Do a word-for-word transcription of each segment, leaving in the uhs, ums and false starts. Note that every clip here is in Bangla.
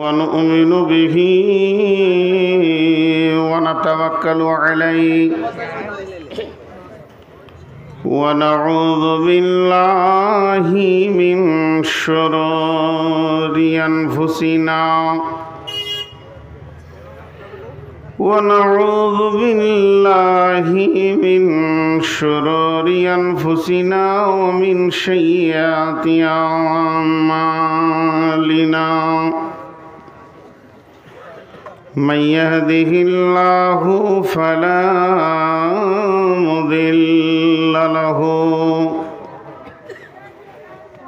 ونؤمن به ونتوكل عليه ونعوذ بالله من شرور أنفسنا ونعوذ بالله من شرور أنفسنا ومن سيئات أعمالنا من يهده الله فلا مضل له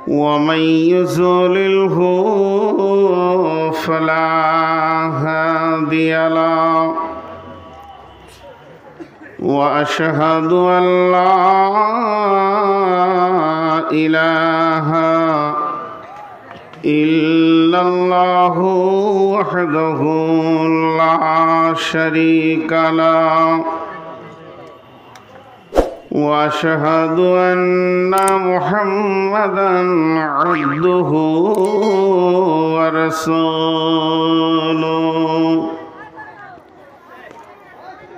ومن يضلله فلا هادي له وأشهد أن لا إله إلا الله وحده لا شريك له وأشهد أن محمدا عبده ورسوله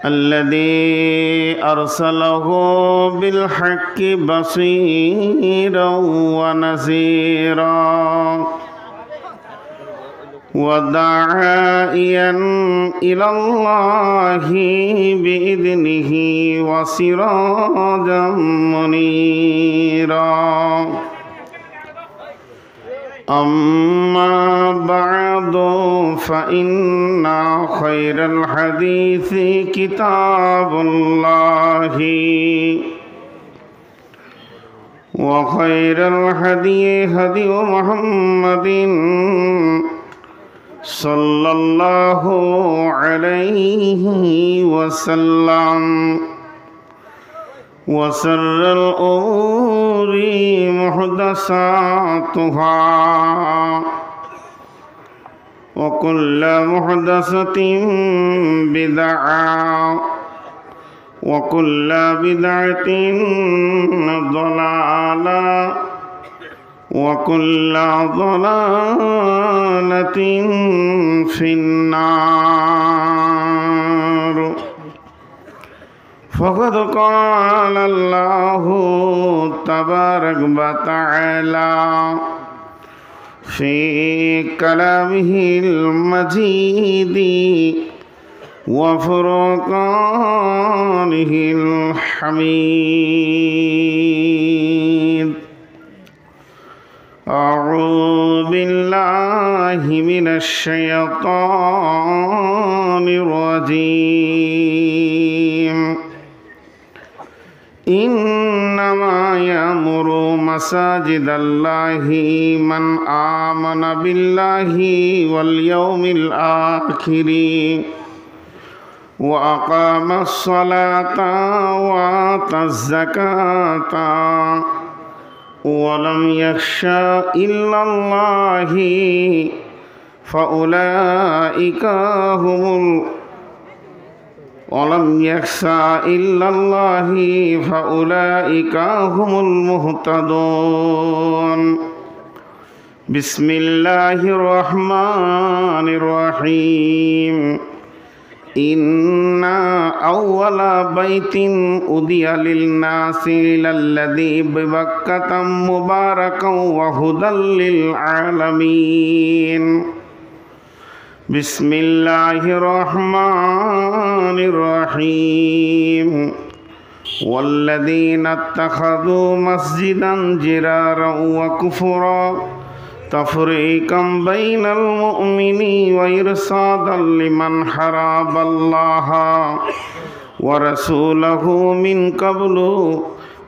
الذي أرسله بالحق بصيرا ونذيرا وداعيا إلى الله بإذنه وسراجا منيرا أما بعد فإن خير الحديث كتاب الله وخير الهدي هدي محمد صلى الله عليه وسلم وسر الأمور محدثاتها وكل محدثة بدعة وكل بدعة ضلالة وكل ضلالة في النار. فقد قال الله تبارك وتعالى في كلامه المجيد وفرقانه الحميد: أعوذ بالله من الشيطان الرجيم. إنما يأمر مساجد الله من آمن بالله واليوم الآخر وأقام الصلاة وآتى الزكاة ولم يخش إلا الله فأولئك هم الأخيرون ولم يخش إلا الله فأولئك هم المهتدون. بسم الله الرحمن الرحيم. إن أول بيت أُوذِيَ للناس للذي ببكة مباركا وهدى للعالمين. بسم الله الرحمن الرحيم. والذين اتخذوا مسجدا جرارا وكفرا تفريقا بين المؤمنين وإرصادا لمن حارب الله ورسوله من قبل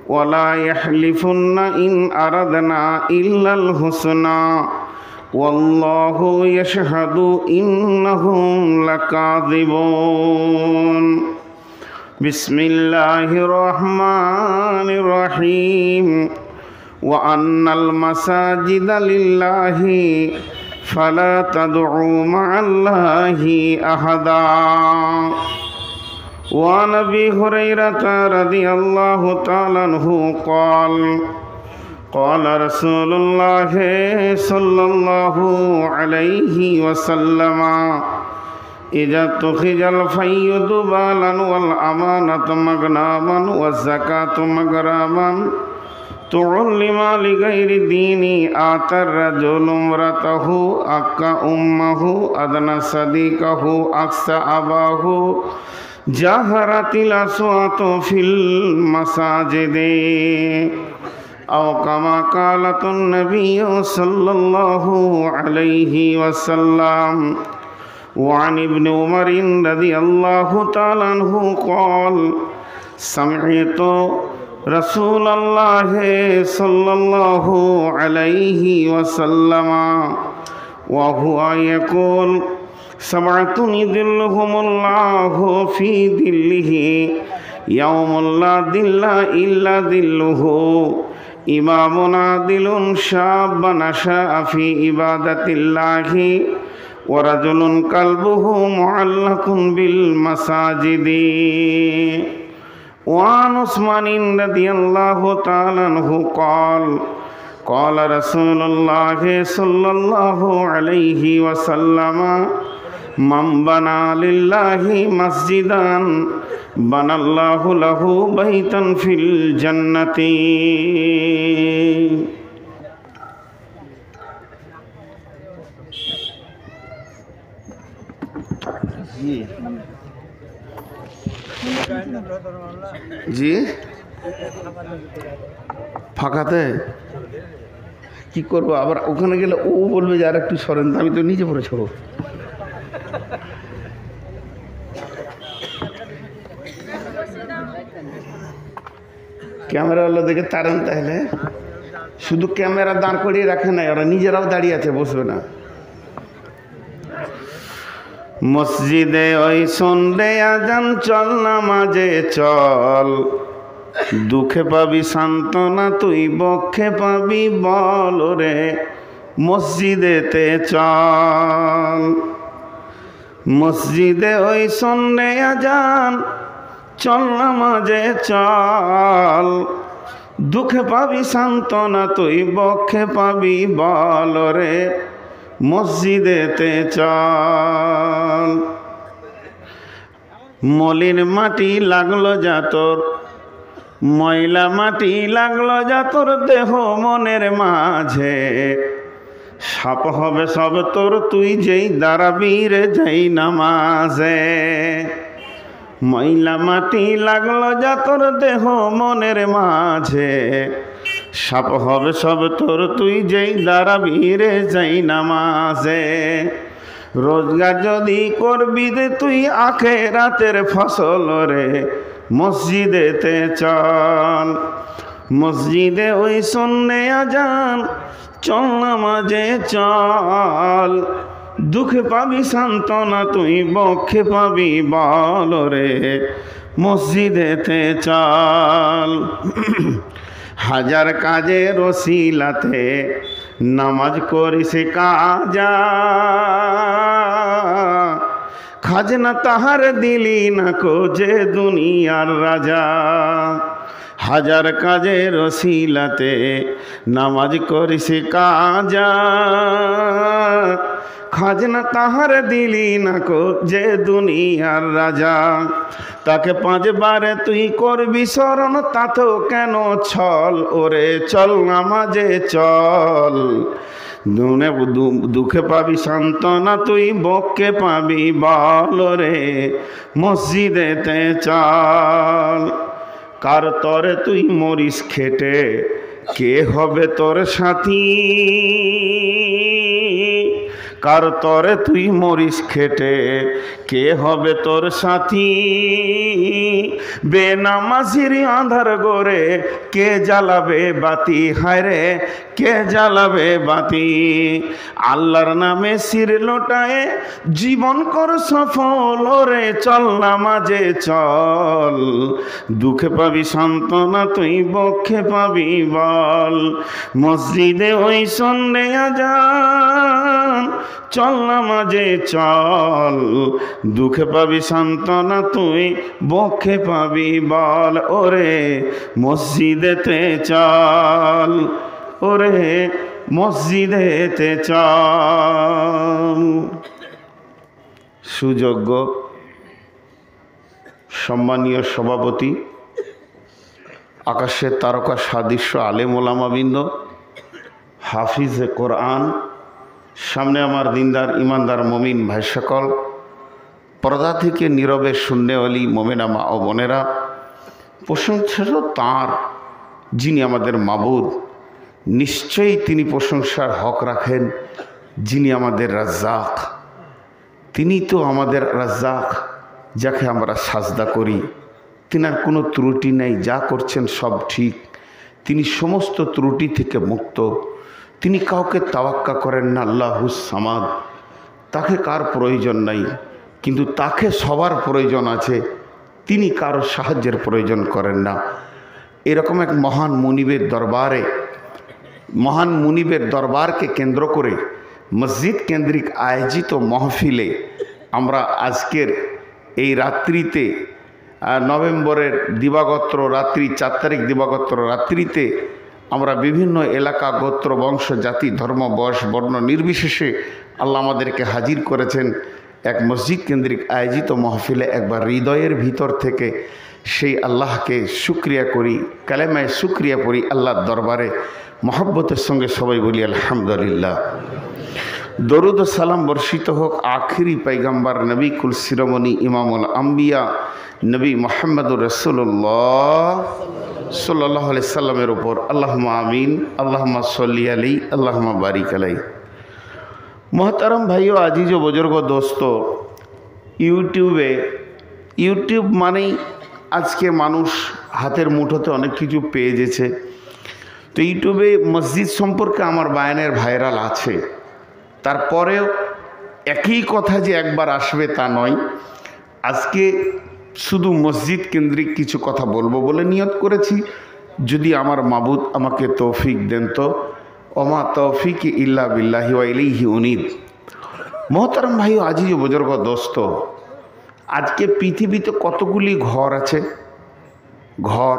ولا يحلفن إن أردنا إلا الحسنى والله يشهد إنهم لكاذبون. بسم الله الرحمن الرحيم. وأن المساجد لله فلا تدعوا مع الله أحدا. وعن أبي هريرة رضي الله تعالى عنه قال: قال رسول الله صلى الله عليه وسلم إذا اتخذ الفي دبالا والأمانة مغناما والزكاة مغراما تعلم لغير ديني آتى الرجل امرأته أكا أمه أدنى صديقه أكسى أباه جهرت الأصوات في المساجد أو كما قالت النبي صلى الله عليه وسلم وعن ابن عمر رضي الله تعالى عنه قال سمعت رسول الله صلى الله عليه وسلم وهو يقول سمعت يذلهم الله في ذله يوم لا ذل إلا ذله إمام عادل شاب نشأ في عبادة الله ورجل قلبه معلق بالمساجد وعن عثمان رضي الله تعالى عنه قال قال رسول الله صلى الله عليه وسلم من بنى لله مسجدا بنى الله له بيتا في الجنة जी ফাঁকাতে কি করব আবার ওখানে গেলে ও বলবে যে আর একটু সরেন আমি তো নিচে পড়ে ছড়ো ক্যামেরা वाला দেখে তারান তাহলে শুধু ক্যামেরা দাঁড় করিয়ে রাখে না ওরা নিজেরাও দাঁড়িয়ে আছে বসবে না মসজিদে ওই সন্ধে আজান চল নামাজে চল দুঃখে পাবি সান্ত্বনা তুই বক্ষে পাবি বল রে মসজিদেতে চল মসজিদে ওই সন্ধে আজান চল নামাজে চল দুঃখে পাবি সান্ত্বনা তুই বক্ষে পাবি বল রে মসজিদেতে চল মলিন মাটি লাগলো যা তোর ময়লা মাটি লাগলো যা তোর দেহ মনের মাঝে সাপ হবে সব তোর তুই যেই দাঁড়াবি রে যাই নামাজে ময়লা মাটি লাগলো যা তোর দেহ মনের মাঝে সাপ হবে সব তোর তুই যেই দাঁড়াবি রে যাই নামাজে রোজগার যদি করবি রে তুই আখেরাতের ফসল রে মসজিদেতে চল মসজিদে ওই শোনে আজান চল নামাজে চল দুঃখে পাবি সান্ত্বনা তুই বক্ষে পাবি বল রে মসজিদেতে চল হাজার কাজের ওসিলাতে নামাজ করিস কাজা খাজনা তাহার দিলি না কো যে দুনিয়ার রাজা হাজার কাজের ওসিলাতে নামাজ করিস কাজা খাজনা তাহার দিলি না কো যে দুনিয়ার রাজা তাকে পাঁচবারে তুই করবি শরণ তাতেও কেন ছল ওরে চল নামাজে চল দুনে দুঃখে পাবি সান্ত্বনা তুই বক্ষে পাবি বল রে মসজিদেতে চল কার তরে তুই মরিস খেটে কে হবে তোর সাথী কার তরে তুই মরিস খেটে কে হবে তোর সাথী বেনামাজির আঁধার গড়ে কে জ্বালাবে বাতি হায় রে কে জ্বালাবে বাতি আল্লাহর নামে শির লোটায় জীবন কর সফল রে চল নামাজে চল দুঃখে পাবি সান্ত্বনা তুই বক্ষে পাবি বল মসজিদে ওই সন্ধে আজান চল নামাজে চল দুঃখে পাবি সান্ত্বনা তুই বক্ষে পাবি বল ওরে মসজিদেতে চল ওরে মসজিদেতে চাও। সুযোগ্য সম্মানীয় সভাপতি, আকাশের তারকা সাদৃশ্য আলেম ওলামাবৃন্দ, হাফিজে কোরআন, সামনে আমার দিনদার ইমানদার মমিন ভাই সকল, পর্দা থেকে নীরবে শূন্যওয়ালি মোমেনা মা ও বোনেরা, প্রশংসা তো তাঁর যিনি আমাদের মাবুদ, নিশ্চয়ই তিনি প্রশংসার হক রাখেন যিনি আমাদের রাজ্জাক। তিনি তো আমাদের রাজ্জাক, যাকে আমরা সাজদা করি, তিনার কোনো ত্রুটি নেই, যা করছেন সব ঠিক, তিনি সমস্ত ত্রুটি থেকে মুক্ত, তিনি কাউকে তাওয়াক্কা করেন না, আল্লাহুস সামাদ, তাকে কার প্রয়োজন নাই, কিন্তু তাকে সবার প্রয়োজন আছে, তিনি কারো সাহায্যের প্রয়োজন করেন না। এরকম এক মহান মুনিবের দরবারে, মহান মুনিবের দরবারকে কেন্দ্র করে মসজিদ কেন্দ্রিক আয়োজিত মাহফিলে আমরা আজকের এই রাত্রিতে, নভেম্বরের দিবাগত রাত্রি, চার তারিখ দিবাগত রাত্রিতে আমরা বিভিন্ন এলাকা, গোত্র, বংশ, জাতি, ধর্ম, বয়স, বর্ণ নির্বিশেষে আল্লাহ আমাদেরকে হাজির করেছেন এক মসজিদ কেন্দ্রিক আয়োজিত মাহফিলে। একবার হৃদয়ের ভিতর থেকে সেই আল্লাহকে শুক্রিয়া করি, কালেমায় শুক্রিয়া করি আল্লাহর দরবারে, মহব্বতের সঙ্গে সবাই বলি আলহামদুলিল্লাহ। দরুদ ও সালাম বর্ষিত হোক আখিরি পয়গম্বর নবী কুল শিরোমণি ইমামুল আম্বিয়া নবী মুহাম্মদুর রাসূলুল্লাহ সাল্লাল্লাহু আলাইহি সাল্লামের উপর। আল্লাহুম্মা আমিন, আল্লাহুম্মা সাল্লি আলাইহি, আল্লাহুম্মা বারিক আলাইহি। মোহতারম ভাই ও আজিজ ও বুজুর্গ দোস্ত, ইউটিউবে, ইউটিউব মানেই আজকে মানুষ হাতের মুঠোতে অনেক কিছু পেয়ে গেছে। তো ইউটিউবে মসজিদ সম্পর্কে আমার বায়ানের ভাইরাল আছে, তারপরেও একই কথা যে একবার আসবে তা নয়। আজকে শুধু মসজিদ কেন্দ্রিক কিছু কথা বলবো বলে নিয়ত করেছি, যদি আমার মাবুদ আমাকে তৌফিক দেন। তো ওমা তৌফিক ইল্লা বিল্লাহি ওয়া ইলাইহি উনীব। মোহতারম ভাই ও আজিজ ও বুজুর্গ দোস্ত, আজকে পৃথিবীতে কতগুলি ঘর আছে, ঘর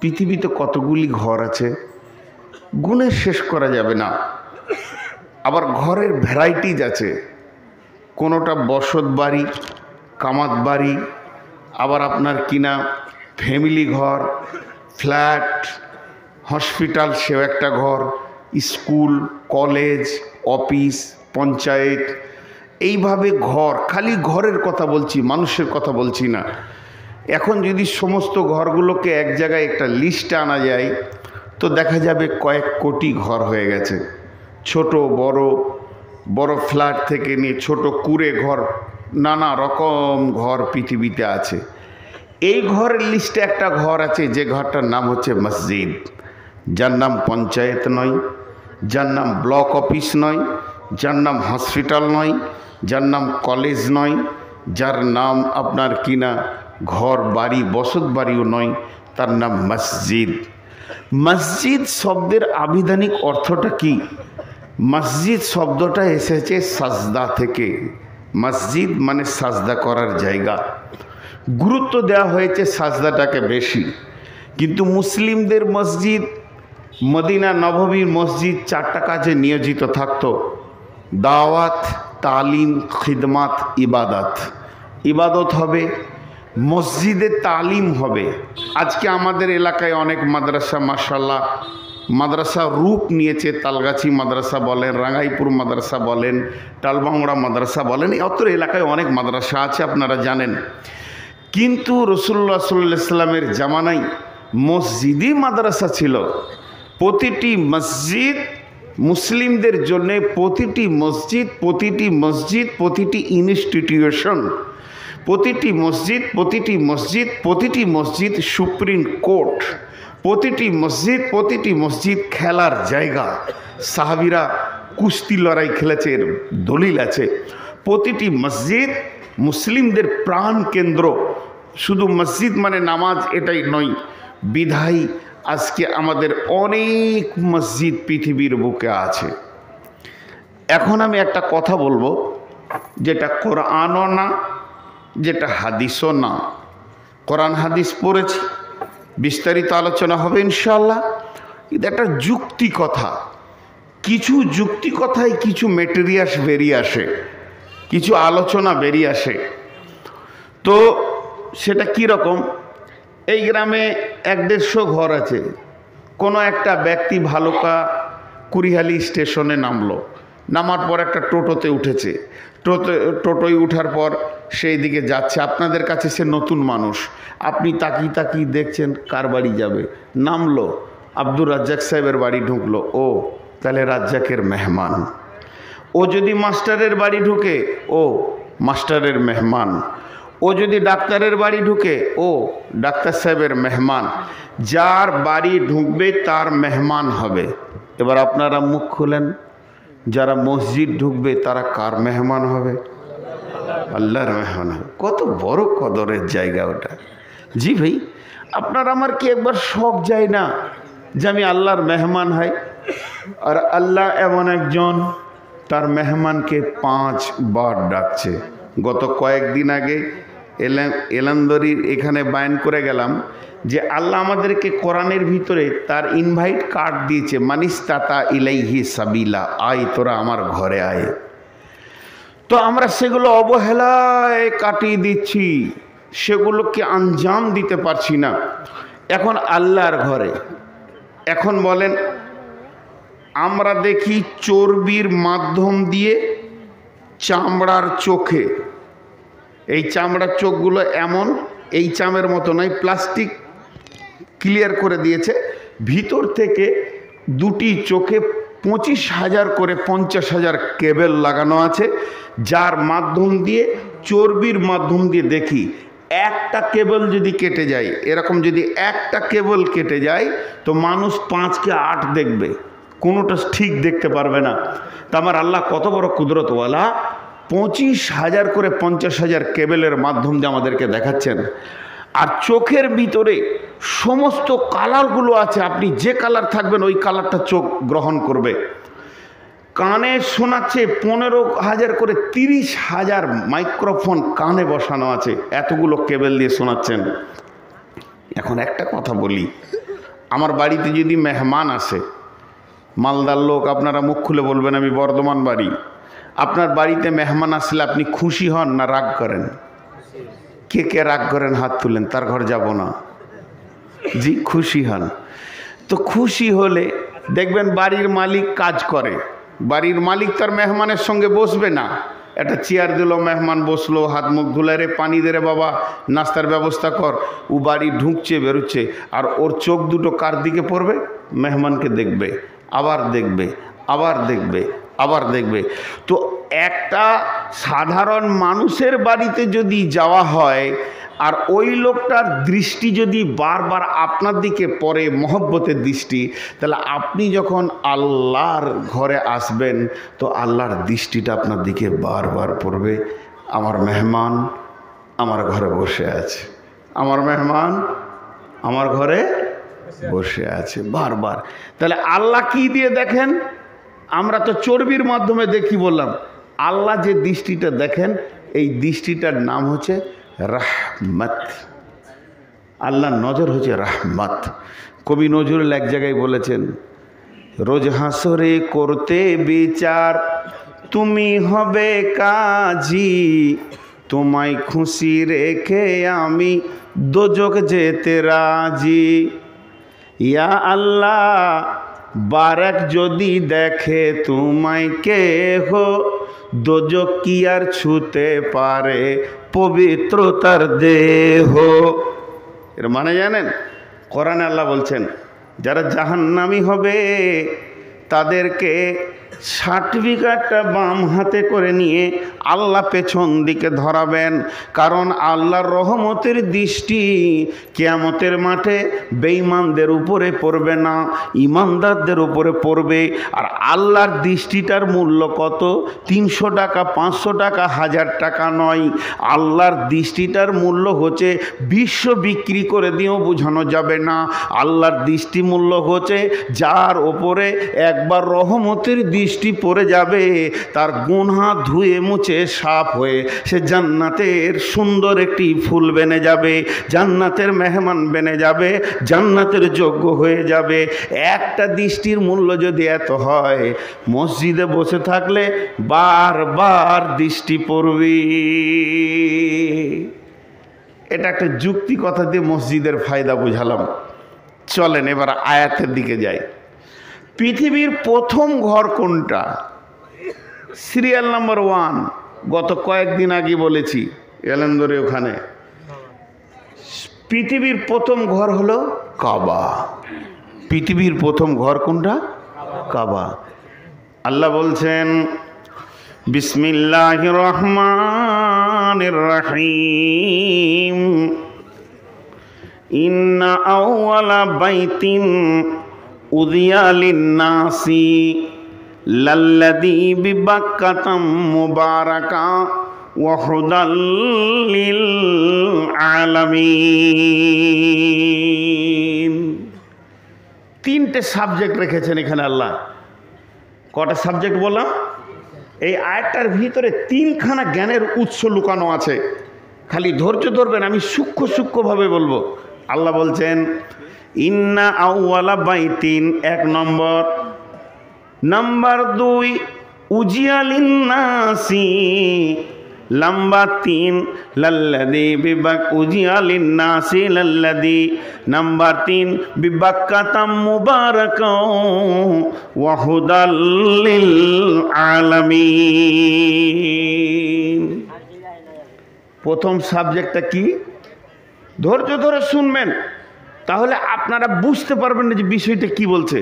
পৃথিবীতে কতগুলি ঘর আছে, গুণে শেষ করা যাবে না। আবার ঘরের ভ্যারাইটিজ আছে, কোনোটা বসত বাড়ি, কামাত বাড়ি, আবার আপনার কিনা ফ্যামিলি ঘর, ফ্ল্যাট, হসপিটাল সেও একটা ঘর, স্কুল, কলেজ, অফিস, পঞ্চায়েত, এইভাবে ঘর। খালি ঘরের কথা বলছি, মানুষের কথা বলছি না। এখন যদি সমস্ত ঘরগুলোকে এক জায়গায় একটা লিস্টে আনা যায় তো দেখা যাবে কয়েক কোটি ঘর হয়ে গেছে। ছোট বড়, বড় ফ্ল্যাট থেকে নিয়ে ছোট কুঁড়ে ঘর, নানা রকম ঘর পৃথিবীতে আছে। এই ঘরের লিস্টে একটা ঘর আছে, যে ঘরটার নাম হচ্ছে মসজিদ, যার নাম পঞ্চায়েত নয়, যার নাম ব্লক অফিস নয়, যার নাম হসপিটাল নয়, যার নাম কলেজ নয়, যার নাম আপনার কিনা ঘর বাড়ি, বসত বাড়িও নয়, তার নাম মসজিদ। মসজিদ শব্দের আবিধানিক অর্থটা কি? মসজিদ শব্দটা এসেছে সাজদা থেকে, মসজিদ মানে সাজদা করার জায়গা। গুরুত্ব দেওয়া হয়েছে সাজদাটাকে বেশি, কিন্তু মুসলিমদের মসজিদ, মদিনা নববীর মসজিদ চারটা কাজে নিয়োজিত থাকত: দাওয়াত, তালিম, খিদমাত, ইবাদত। ইবাদত হবে মসজিদে, তালিম হবে। আজকে আমাদের এলাকায় অনেক মাদ্রাসা, মাশাআল্লাহ, মাদ্রাসা রূপ নিয়েছে, তালগাছি মাদ্রাসা বলেন, রাঙ্গাইপুর মাদ্রাসা বলেন, টালবাংড়া মাদ্রাসা বলেন, অত এলাকায় অনেক মাদ্রাসা আছে, আপনারা জানেন। কিন্তু রাসূলুল্লাহ সাল্লাল্লাহু আলাইহি সাল্লামের জামানায় মসজিদই মাদ্রাসা ছিল। প্রতিটি মসজিদ মুসলিমদের জন্য, প্রতিটি মসজিদ, প্রতিটি মসজিদ প্রতিটি ইনস্টিটিউশন, প্রতিটি মসজিদ, প্রতিটি মসজিদ, প্রতিটি মসজিদ সুপ্রিম কোর্ট, প্রতিটি মসজিদ, প্রতিটি মসজিদ খেলার জায়গা। সাহাবিরা কুস্তি লড়াই খেলেছে, এর দলিল আছে। প্রতিটি মসজিদ মুসলিমদের প্রাণ কেন্দ্র। শুধু মসজিদ মানে নামাজ এটাই নয়, বিধায় আজকে আমাদের অনেক মসজিদ পৃথিবীর বুকে আছে। এখন আমি একটা কথা বলবো, যেটা কোরআনও না, যেটা হাদিসও না। কোরআন হাদিস পড়েছি, বিস্তারিত আলোচনা হবে ইনশাআল্লাহ। একটা যুক্তি কথা, কিছু যুক্তি কথায় কিছু মেটেরিয়াস বেরিয়ে আসে, কিছু আলোচনা বেরিয়ে আসে। তো সেটা কীরকম, এই গ্রামে এক দেড়শো ঘর আছে, কোনো একটা ব্যক্তি ভালুকা কুড়িহালি স্টেশনে নামলো, নামার পর একটা টোটোতে উঠেছে, টোটো টোটোয় উঠার পর সেই দিকে যাচ্ছে, আপনাদের কাছে সে নতুন মানুষ, আপনি তাকিয়ে তাকিয়ে দেখছেন কার বাড়ি যাবে, নামলো আব্দুর রাজ্জাক সাহেবের বাড়ি ঢুকলো, ও তাহলে রাজ্জাকের মেহমান, ও যদি মাস্টারের বাড়ি ঢুকে ও মাস্টারের মেহমান, ও যদি ডাক্তারের বাড়ি ঢুকে ও ডাক্তার সাহেবের মেহমান, যার বাড়ি ঢুকবে তার মেহমান হবে। এবার আপনারা মুখ খুলেন, যারা মসজিদ ঢুকবে তারা কার মেহমান হবে? আল্লাহর মেহমান হবে। কত বড় কদরের জায়গা ওটা। জি ভাই, আপনার আমার কি একবার শখ যায় না যে আমি আল্লাহর মেহমান হয়? আর আল্লাহ এমন একজন, তার মেহমানকে পাঁচ বার ডাকছে। গত কয়েকদিন আগে এলাম এলান্দরির এখানে বায়ন করে গেলাম যে আল্লাহ আমাদেরকে কোরআনের ভিতরে তার ইনভাইট কার্ড দিয়েছে, মানিস্তাতা ইলাইহি সাবিলা, আয় তোরা আমার ঘরে আয়। তো আমরা সেগুলো অবহেলায় কাটিয়ে দিচ্ছি, সেগুলোকে আঞ্জাম দিতে পারছি না। এখন আল্লাহর ঘরে, এখন বলেন আমরা দেখি চর্বির মাধ্যম দিয়ে চামড়ার চোখে, এই চামড়ার চোখগুলো এমন এই চামের মতো নয়, প্লাস্টিক ক্লিয়ার করে দিয়েছে, ভিতর থেকে দুটি চোখে পঁচিশ হাজার করে পঞ্চাশ হাজার কেবেল লাগানো আছে, যার মাধ্যম দিয়ে চর্বির মাধ্যম দিয়ে দেখি। একটা কেবল যদি কেটে যায়, এরকম যদি একটা কেবল কেটে যায় তো মানুষ পাঁচকে আট দেখবে, কোনোটা ঠিক দেখতে পারবে না। তা আমার আল্লাহ কত বড় কুদরতওয়ালা, পঁচিশ হাজার করে পঞ্চাশ হাজার কেবেলের মাধ্যম দিয়ে আমাদেরকে দেখাচ্ছেন। আর চোখের ভিতরে সমস্ত কালারগুলো আছে, আপনি যে কালার থাকবেন ওই কালারটা চোখ গ্রহণ করবে। কানে শোনাচ্ছে পনেরো হাজার করে, তিরিশ হাজার মাইক্রোফোন কানে বসানো আছে, এতগুলো কেবেল দিয়ে শোনাচ্ছেন। এখন একটা কথা বলি, আমার বাড়িতে যদি মেহমান আসে, মালদার লোক আপনারা মুখ খুলে বলবেন, আমি বর্ধমান বাড়ি, আপনার বাড়িতে মেহমান আসলে আপনি খুশি হন না রাগ করেন? কে কে রাগ করেন হাত তুলেন, তার ঘর যাব না। জি, খুশি হন। তো খুশি হলে দেখবেন বাড়ির মালিক কাজ করে, বাড়ির মালিক তার মেহমানের সঙ্গে বসবে না, একটা চেয়ার দিল, মেহমান বসলো, হাত মুখ ধুলে, রে পানি দে রে বাবা, নাস্তার ব্যবস্থা কর, ও বাড়ি ঢুকছে বেরোচ্ছে। আর ওর চোখ দুটো কার দিকে পড়বে? মেহমানকে দেখবে, আবার দেখবে, আবার দেখবে, আবার দেখবে। তো একটা সাধারণ মানুষের বাড়িতে যদি যাওয়া হয় আর ওই লোকটার দৃষ্টি যদি বারবার আপনার দিকে পড়ে, মহব্বতের দৃষ্টি, তাহলে আপনি যখন আল্লাহর ঘরে আসবেন তো আল্লাহর দৃষ্টিটা আপনার দিকে বারবার পড়বে। আমার মেহমান আমার ঘরে বসে আছে, আমার মেহমান আমার ঘরে বসে আছে, বারবার। তাহলে আল্লাহ কি দিয়ে দেখেন? আমরা তো চর্বির মাধ্যমে দেখি বললাম, আল্লাহ যে দৃষ্টিটা দেখেন এই দৃষ্টিটার নাম হচ্ছে রাহমত। আল্লাহর নজর হচ্ছে রাহমত। কবি নজরুল এক জায়গায় বলেছেন, রোজ হাসরে করতে বিচার, তুমি হবে কাজী, তোমায় খুশি রেখে আমি দোজক যেতে রাজি। ইয়া আল্লাহ, বারাক যদি দেখে তোমায় কে হো, দোজক কি আর ছুতে পারে পবিত্রতার দেহ। এর মানে জানেন, কোরআনে আল্লাহ বলছেন যারা জাহান্নামী হবে তাদেরকে সার্টিফিকেটটা বাম হাতে করে নিয়ে আল্লাহ পেছন দিকে ধরাবেন, কারণ আল্লাহর রহমতের দৃষ্টি কিয়ামতের মাঠে বেঈমানদের উপরে পড়বে না, ইমানদারদের উপরে পড়বে। আর আল্লাহর দৃষ্টিটার মূল্য কত? তিনশো টাকা, পাঁচশো টাকা, হাজার টাকা নয়। আল্লাহর দৃষ্টিটার মূল্য হচ্ছে বিশ্ব বিক্রি করে দিয়েও বোঝানো যাবে না। আল্লাহর দৃষ্টি মূল্য হচ্ছে যার ওপরে একবার রহমতের দৃষ্টি বৃষ্টি পড়ে যাবে, তার গুনাহ ধুয়ে মুছে সাফ হয়ে সে জান্নাতের সুন্দর একটি ফুল বেনে যাবে, জান্নাতের মেহমান বেনে যাবে, জান্নাতের যোগ্য হয়ে যাবে। একটা দৃষ্টির মূল্য যদি এত হয়, মসজিদে বসে থাকলে বারবার দৃষ্টি পড়বি। এটা একটা যুক্তি কথা দিয়ে মসজিদের ফায়দা বোঝালাম। চলেন এবার আয়াতের দিকে যাই। পৃথিবীর প্রথম ঘর কোনটা? সিরিয়াল নাম্বার ওয়ান, গত কয়েকদিন আগে বলেছি এলেন্দরে ওখানে। পৃথিবীর প্রথম ঘর হলো কাবা। পৃথিবীর প্রথম ঘর কোনটা? কাবা। আল্লাহ বলছেন বিসমিল্লাহির রহমানির রহিম, ইন্না আউওয়ালা বাইতিন উযিয়া লিন-নাসি লাল্লাযী বিবাক্কাতা মুবারাকা ওয়া হুদাল লিল আলামিন। তিনটে সাবজেক্ট রেখেছেন এখানে আল্লাহ। কটা সাবজেক্ট বললাম? এই আয়াতটার ভিতরে তিনখানা জ্ঞানের উৎস লুকানো আছে, খালি ধৈর্য ধরবেন, আমি সূক্ষ্ম সূক্ষ্মভাবে বলবো। আল্লাহ বলছেন ইন্না আউওয়ালা বাইতিন, এক নম্বর। নাম্বার দুই উযিয়া লিন-নাসি, নাম্বার তিন লাল্লাযী বিবাক উযিয়া লিন-নাসি লাল্লাযী, নাম্বার তিন বিবাক্কাতাম মুবারাকাও ওয়া হুদাল লিল আলামিন। প্রথম সাবজেক্টটা কি? ধৈর্য ধরে শুনবেন, তাহলে আপনারা বুঝতে পারবেন যে বিষয়টা কি বলছে।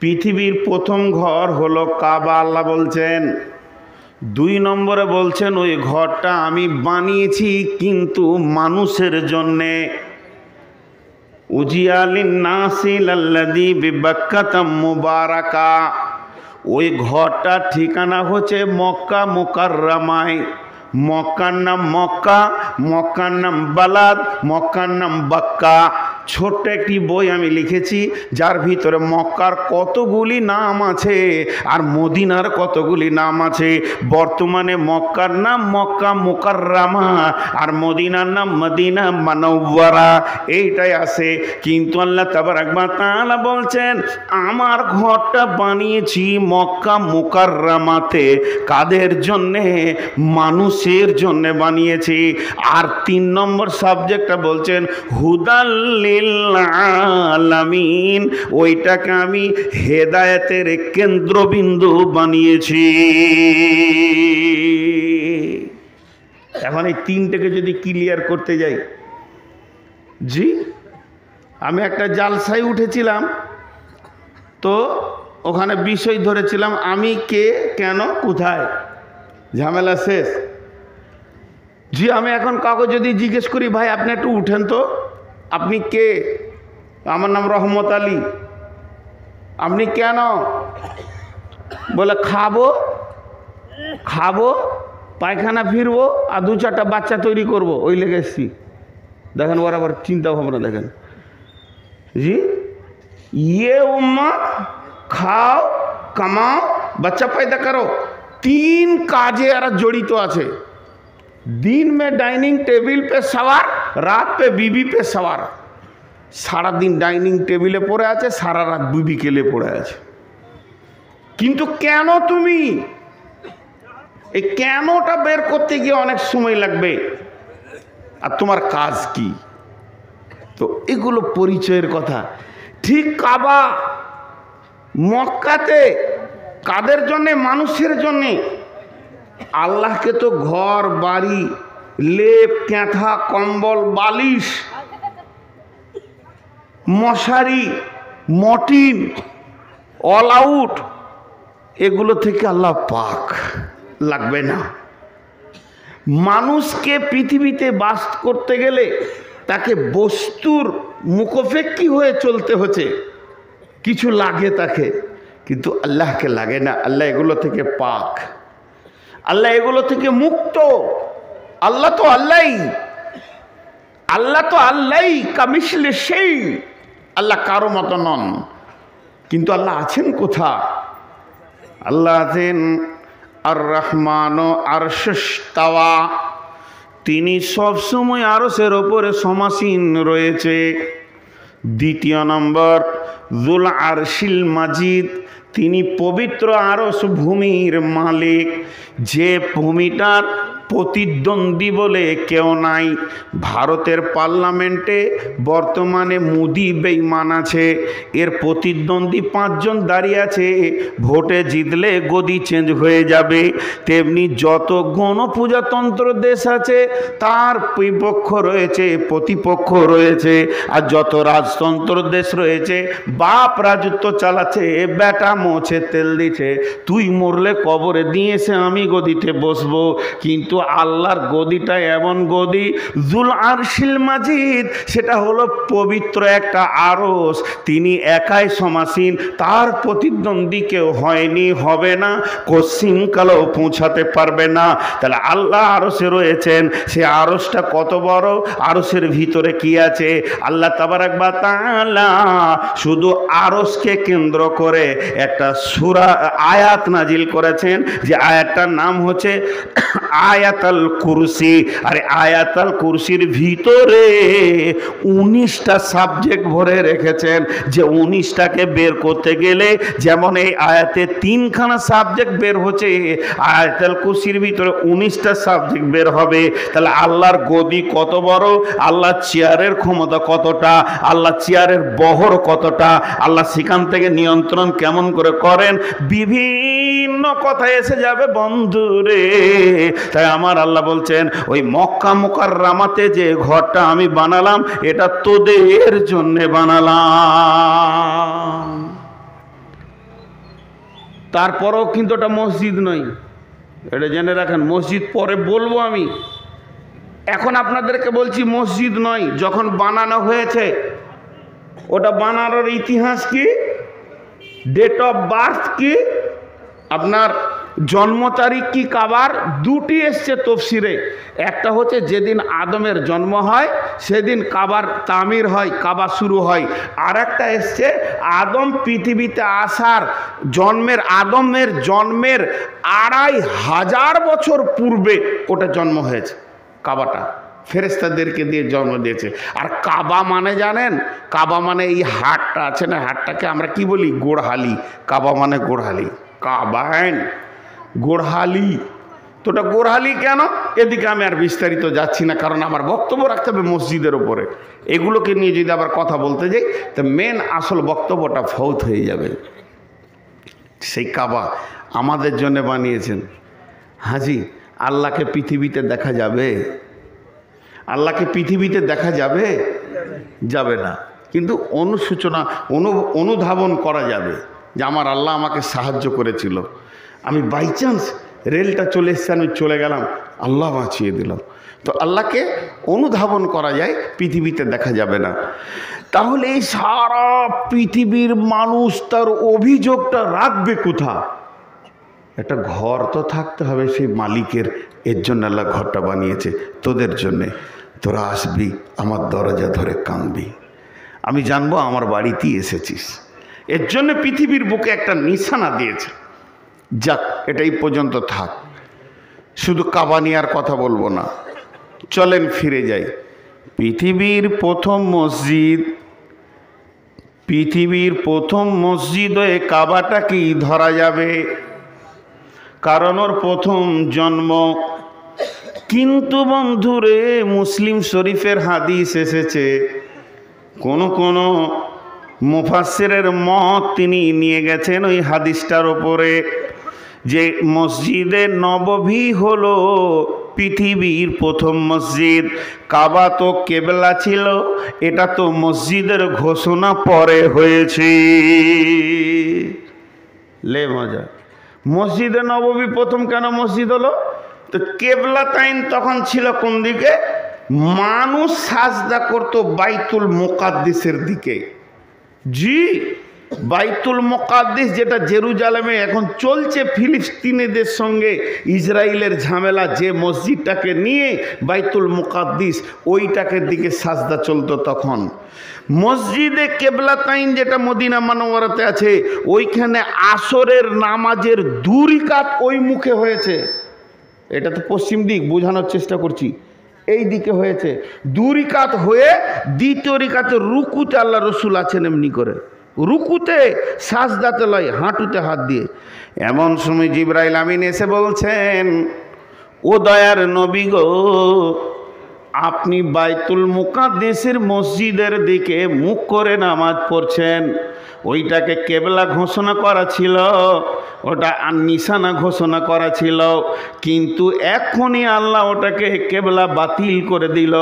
পৃথিবীর প্রথম ঘর হলো কাবা, আল্লাহ বলছেন। দুই নম্বরে বলছেন ওই ঘরটা আমি বানিয়েছি কিন্তু মানুষের জন্যে। উযিয়া লিন-নাসি লাল্লাযী বিবাক্কাতা মুবারাকা, ওই ঘরটা ঠিকানা হচ্ছে মক্কা মুকাররমায়। মক্কার নাম মক্কা, মক্কার নাম বালাদ, মক্কার নাম বাক্কা। ছোট্ট একটি বই আমি লিখেছি যার ভিতরে মক্কার কতগুলি নাম আছে আর মদিনার কতগুলি নাম আছে। বর্তমানে মক্কার নাম মক্কা মুকাররামা আর মদিনার নাম মদিনা মুনাওয়ারা, এইটাই আছে। কিন্তু আল্লাহ তাবারক ওয়া তাআলা বলছেন আমার ঘরটা বানিয়েছি মক্কা মুকাররামাতে। কাদের জন্যে? মানুষের জন্যে বানিয়েছি। আর তিন নম্বর সাবজেক্টটা বলছেন হুদাল আলামিন, ওইটাকে আমি হেদায়েতের কেন্দ্রবিন্দু বানিয়েছি। এখন এই তিনটাকে যদি ক্লিয়ার করতে যাই, জি আমি একটা জালসায় উঠেছিলাম, তো ওখানে বিষয় ধরেছিলাম আমি কে, কেন, কোথায়, ঝামেলা শেষ। জি আমি এখন কাউকে যদি জিজ্ঞেস করি ভাই আপনি একটু উঠেন তো, আপনি কে? আমার নাম রহমত আলী। আপনি কেন? বলে খাবো, খাবো পায়খানা ফিরবো আর দু চারটা বাচ্চা তৈরি করবো, ওই লেগে এসছি। দেখেন বরাবর চিন্তা ভাবনা, দেখেন জি ইয়ে উম্মত, খাও, কামাও, বাচ্চা পয়দা করো, তিন কাজে এরা জড়িত আছে। दिन में डाइनिंग टेबिल पे सवार, रात पे बीबी पे सवार। सारा दिन डाइनिंग टेबिले पड़े आछे, सारा रात बीबी के लिए पड़े आछे। किंतु क्यों तुमी ए क्योंटा बेर करते गिये अनेक समय लागबे और तुम्हार काज की। तो एगुलो परिचयेर कथा। ठीक काबा मक्काते कादेर जन्य? मानुषेर जन्य। अल्लाह के तो घर बाड़ी लेप कैथा कम्बल बालिश मशारी मटिन अल आउट एगुलो थेके अल्लाह पाक लागबे ना। मानुष के पृथिवीते बास करते गेले ताके बस्तुर मुखोपेक्षी हुए चलते होचे, किछु लागे ताके, किन्तु अल्लाह के लागे ना। अल्लाह एगुलो थेके पाक, আল্লাহ এগুলো থেকে মুক্ত। আল্লাহ তো আল্লাহ, আল্লাহ তো আল্লাহ, কামিশলে সেই আল্লাহ, কারো মতো নন। কিন্তু আল্লাহ আছেন কোথা? अल्लाह दिन अर्रहमानो अर्शस्तवा तीनी सब समय आरशेर उपरे समासीन रयेछे। द्वितीय नम्बर जुल आर्शिल माजिद तीनी पवित्र आरश भूमिर मालिक जे भूमिटार प्रतिद्वंदी बोले केउ नाई। भारतेर पार्लामेंटे बर्तमाने मोदी बेईमान आछे, एर प्रतिद्वंदी पाँच जन दाड़िये आछे, भोटे जितले गदी चेंज हये जाबे। तेमनि जत गणप्रजातंत्र देश आछे तार विपक्ष रयेछे प्रतिपक्ष रयेछे, आर जत राजतंत्र देश रयेछे बाप राजत्व चालाछे बेटा मोछे तेल दिछे। तुई मरले कबरे दियेछे आमी गदिते बसबो, किन्तु आल्लार गदिटा एमन गदी जुल आर्शिल माजिद सेटा हलो पवित्र एकटा आरश, तिनी एकाई समासीन, तार प्रतिद्वंदी केउ हयनि हबे ना कोशिन कालो पौंछाते पारबे ना। ताहले आल्लाह आरशे रयेछेन, से आरशटा कत बड़, आरशेर भितरे कि आछे? आल्लाह ताबाराक वा ताआला शुधु आरशके केंद्र करे एकटा सूरा आयात नाजिल करेछेन, जे आयातटार नाम हच्छे आयातल कुर्सी। अरे आयातल कुर्सिर भीतरे उन्नीसटा सब्जेक्ट भरे रेखेछेन, जे उन्नीसटाके बेर करते गेले जेमन एई आयाते तीनखाना सब्जेक्ट बेर होच्छे, आयातल कुर्सिर भीतरे उन्नीसटा सब्जेक्ट बेर होबे। ताहले आल्लाहर गदी कत बड़, आल्लाह चेयारेर क्षमता कतटा, आल्लाह चेयारेर बहर कतटा, आल्लाह सेखान थेके नियंत्रण केमन करे करेन, बिभिन्न कथा एसे जाबे बन्धुरे। তাই আমার আল্লাহ বলছেন ওই মক্কা মুকাররামাতে যে ঘরটা আমি বানালাম এটা তোদের জন্য বানালাম। তারপরও কিন্তু এটা মসজিদ নয়, এটা জেনে রাখেন। মসজিদ পরে বলবো আমি, এখন আপনাদেরকে বলছি মসজিদ নয়। যখন বানানো হয়েছে ওটা বানানোর ইতিহাস কি, ডেট অফ বার্থ কি, আপনার जन्म तारीख की काबार दूटी एसছে तफसिरे। एक होच्छे जेदिन आदमेर जन्म हय सेदिन काबार तामीर हय, काबा शुरू हय। आरेकटा एसছে आदम पृथिवीते आसार जन्मेर आदमेर जन्मेर आढ़ाई हजार बछर पूर्वे ओटा जन्म हयेছে काबाटा ফেরেশতাদেরকে দিয়ে জন্ম দিয়েছে। আর কাবা মানে জানেন, কাবা মানে এই হাটটা আছে না, হাটটাকে আমরা কি বলি? গোড়হালি। কাবা মানে গোড়হালি, কাবাইন গোড়হালি। তো ওটা গোড়হালি কেন? এদিকে আমি আর বিস্তারিত যাচ্ছি না, কারণ আমার বক্তব্য রাখতে হবে মসজিদের ওপরে। এগুলোকে নিয়ে যদি আবার কথা বলতে যাই তো মেন আসল বক্তব্যটা ফৌত হয়ে যাবে। সেই কাবা আমাদের জন্য বানিয়েছেন। হাজি, আল্লাহকে পৃথিবীতে দেখা যাবে? আল্লাহকে পৃথিবীতে দেখা যাবে? যাবে না, কিন্তু অনুসূচনা অনু অনুধাবন করা যাবে যে আমার আল্লাহ আমাকে সাহায্য করেছিল। আমি বাই চান্স রেলটা চলে এসছে, আমি চলে গেলাম, আল্লাহ বাঁচিয়ে দিলাম। তো আল্লাহকে অনুধাবন করা যায়, পৃথিবীতে দেখা যাবে না। তাহলে এই সারা পৃথিবীর মানুষ তার অভিযোগটা রাখবে কোথা? একটা ঘর তো থাকতে হবে সেই মালিকের। এর জন্য আল্লাহ ঘরটা বানিয়েছে তোদের জন্যে। তোরা আসবি, আমার দরজা ধরে কাঁদবি, আমি জানবো আমার বাড়িতেই এসেছিস। এর জন্য পৃথিবীর বুকে একটা নিশানা দিয়েছে। যাক, এটাই পর্যন্ত থাক, শুধু কাবানিয়ার কথা বলবো না। চলেন ফিরে যাই। পৃথিবীর প্রথম মসজিদ, পৃথিবীর প্রথম মসজিদ হয়ে কাবাটা কি ধরা যাবে? কারণ ওর প্রথম জন্ম। কিন্তু বন্ধুরে, মুসলিম শরীফের হাদিস এসেছে, কোন কোন মুফাসসিরের মত তিনি নিয়ে গেছেন ওই হাদিসটার ওপরে, যে মসজিদে নববী হলো পৃথিবীর প্রথম মসজিদ। কাবা তো কেবলা ছিল, এটা তো মসজিদের ঘোষণা পরে হয়েছে। লে মজা, মসজিদে নববী প্রথম কেন মসজিদ হলো? তো কেবলা তাইন তখন ছিল কোন দিকে? মানুষ সাজদা করত বাইতুল মুকাদ্দিসের দিকে। জি, বাইতুল মুকাদ্দিস যেটা জেরুজালেমে এখন চলছে ফিলিস্তিনিদের সঙ্গে ইসরায়েলের ঝামেলা, যে মসজিদটাকে নিয়ে বাইতুল মুকাদ্দিস ওইটাকে দিকে সাজদা চলতো তখন। মসজিদে কেবলাতাইন যেটা মদিনা মানবরাতে আছে ওইখানে আসরের নামাজের দুরিকাত ওই মুখে হয়েছে। এটা তো পশ্চিম দিক বোঝানোর চেষ্টা করছি, এই দিকে হয়েছে দুরিকাত হয়ে দ্বিতীয় রিকাতে রুকুতে আল্লাহ রসুল আছেন এমনি করে, রুকুতে সাজদাতে লয় হাঁটুতে হাত দিয়ে। এমন সময় জিবরাইল আমিন এসে বলছেন, ও দয়ার নবী গো, আপনি বাইতুল মুকাদ্দিসের মসজিদের দিকে মুখ করে নামাজ পড়ছেন, ওইটাকে কেবলা ঘোষণা করা ছিল, ওটা আর নিশানা ঘোষণা করা ছিল, কিন্তু এখনই আল্লাহ ওটাকে কেবলা বাতিল করে দিল,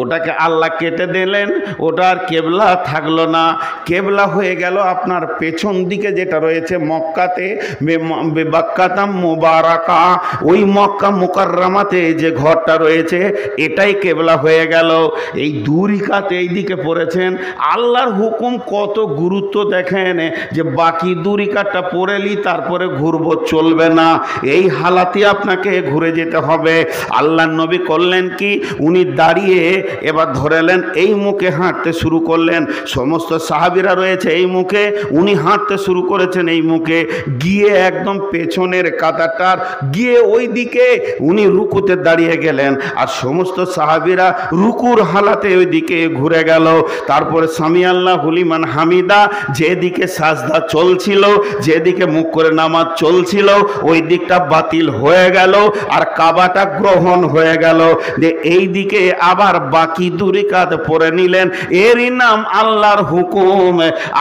ওটাকে আল্লাহ কেটে দিলেন, ওটা আর কেবলা থাকলো না, কেবলা হয়ে গেল আপনার পেছন দিকে যেটা রয়েছে মক্কাতে, বেবাক্কাতাম মুবারাকা, ওই মক্কা মুকাররামাতে যে ঘরটা রয়েছে এটাই কেবলা হয়ে গেল। এই দুরিকাতে এই দিকে পড়েছেন। আল্লাহর হুকুম কত গুরুত্ব দেখেন, যে বাকি দুরিকাতটা পড়েলি তারপরে ঘুরবো চলবে না, এই হালাতে আপনাকে ঘুরে যেতে হবে। আল্লাহর নবী করলেন কি, উনি দাঁড়িয়ে এবার ধরেলেন এই মুখে হাঁটতে শুরু করলেন, সমস্ত সাহাবীরা রয়েছে এই মুখে, উনি হাঁটতে শুরু করেছেন এই মুখে, গিয়ে একদম পেছনের কাতারটার গিয়ে ওই দিকে উনি রুকুতে দাঁড়িয়ে গেলেন, আর সমস্ত সাহাবীরা রুকুর হালাতে ওই দিকে ঘুরে গেল। তারপরে সামি আল্লাহ হুলিমান হামিদা, যেদিকে সাজদা চলছিল, যেদিকে মুখ করে নামাজ চলছিল, ওই দিকটা বাতিল হয়ে গেল আর কাবাটা গ্রহণ হয়ে গেল। যে এই দিকে আবার বাকি দুরিকাত পড়ে নিলেন, এরই নাম আল্লাহর হুকুম।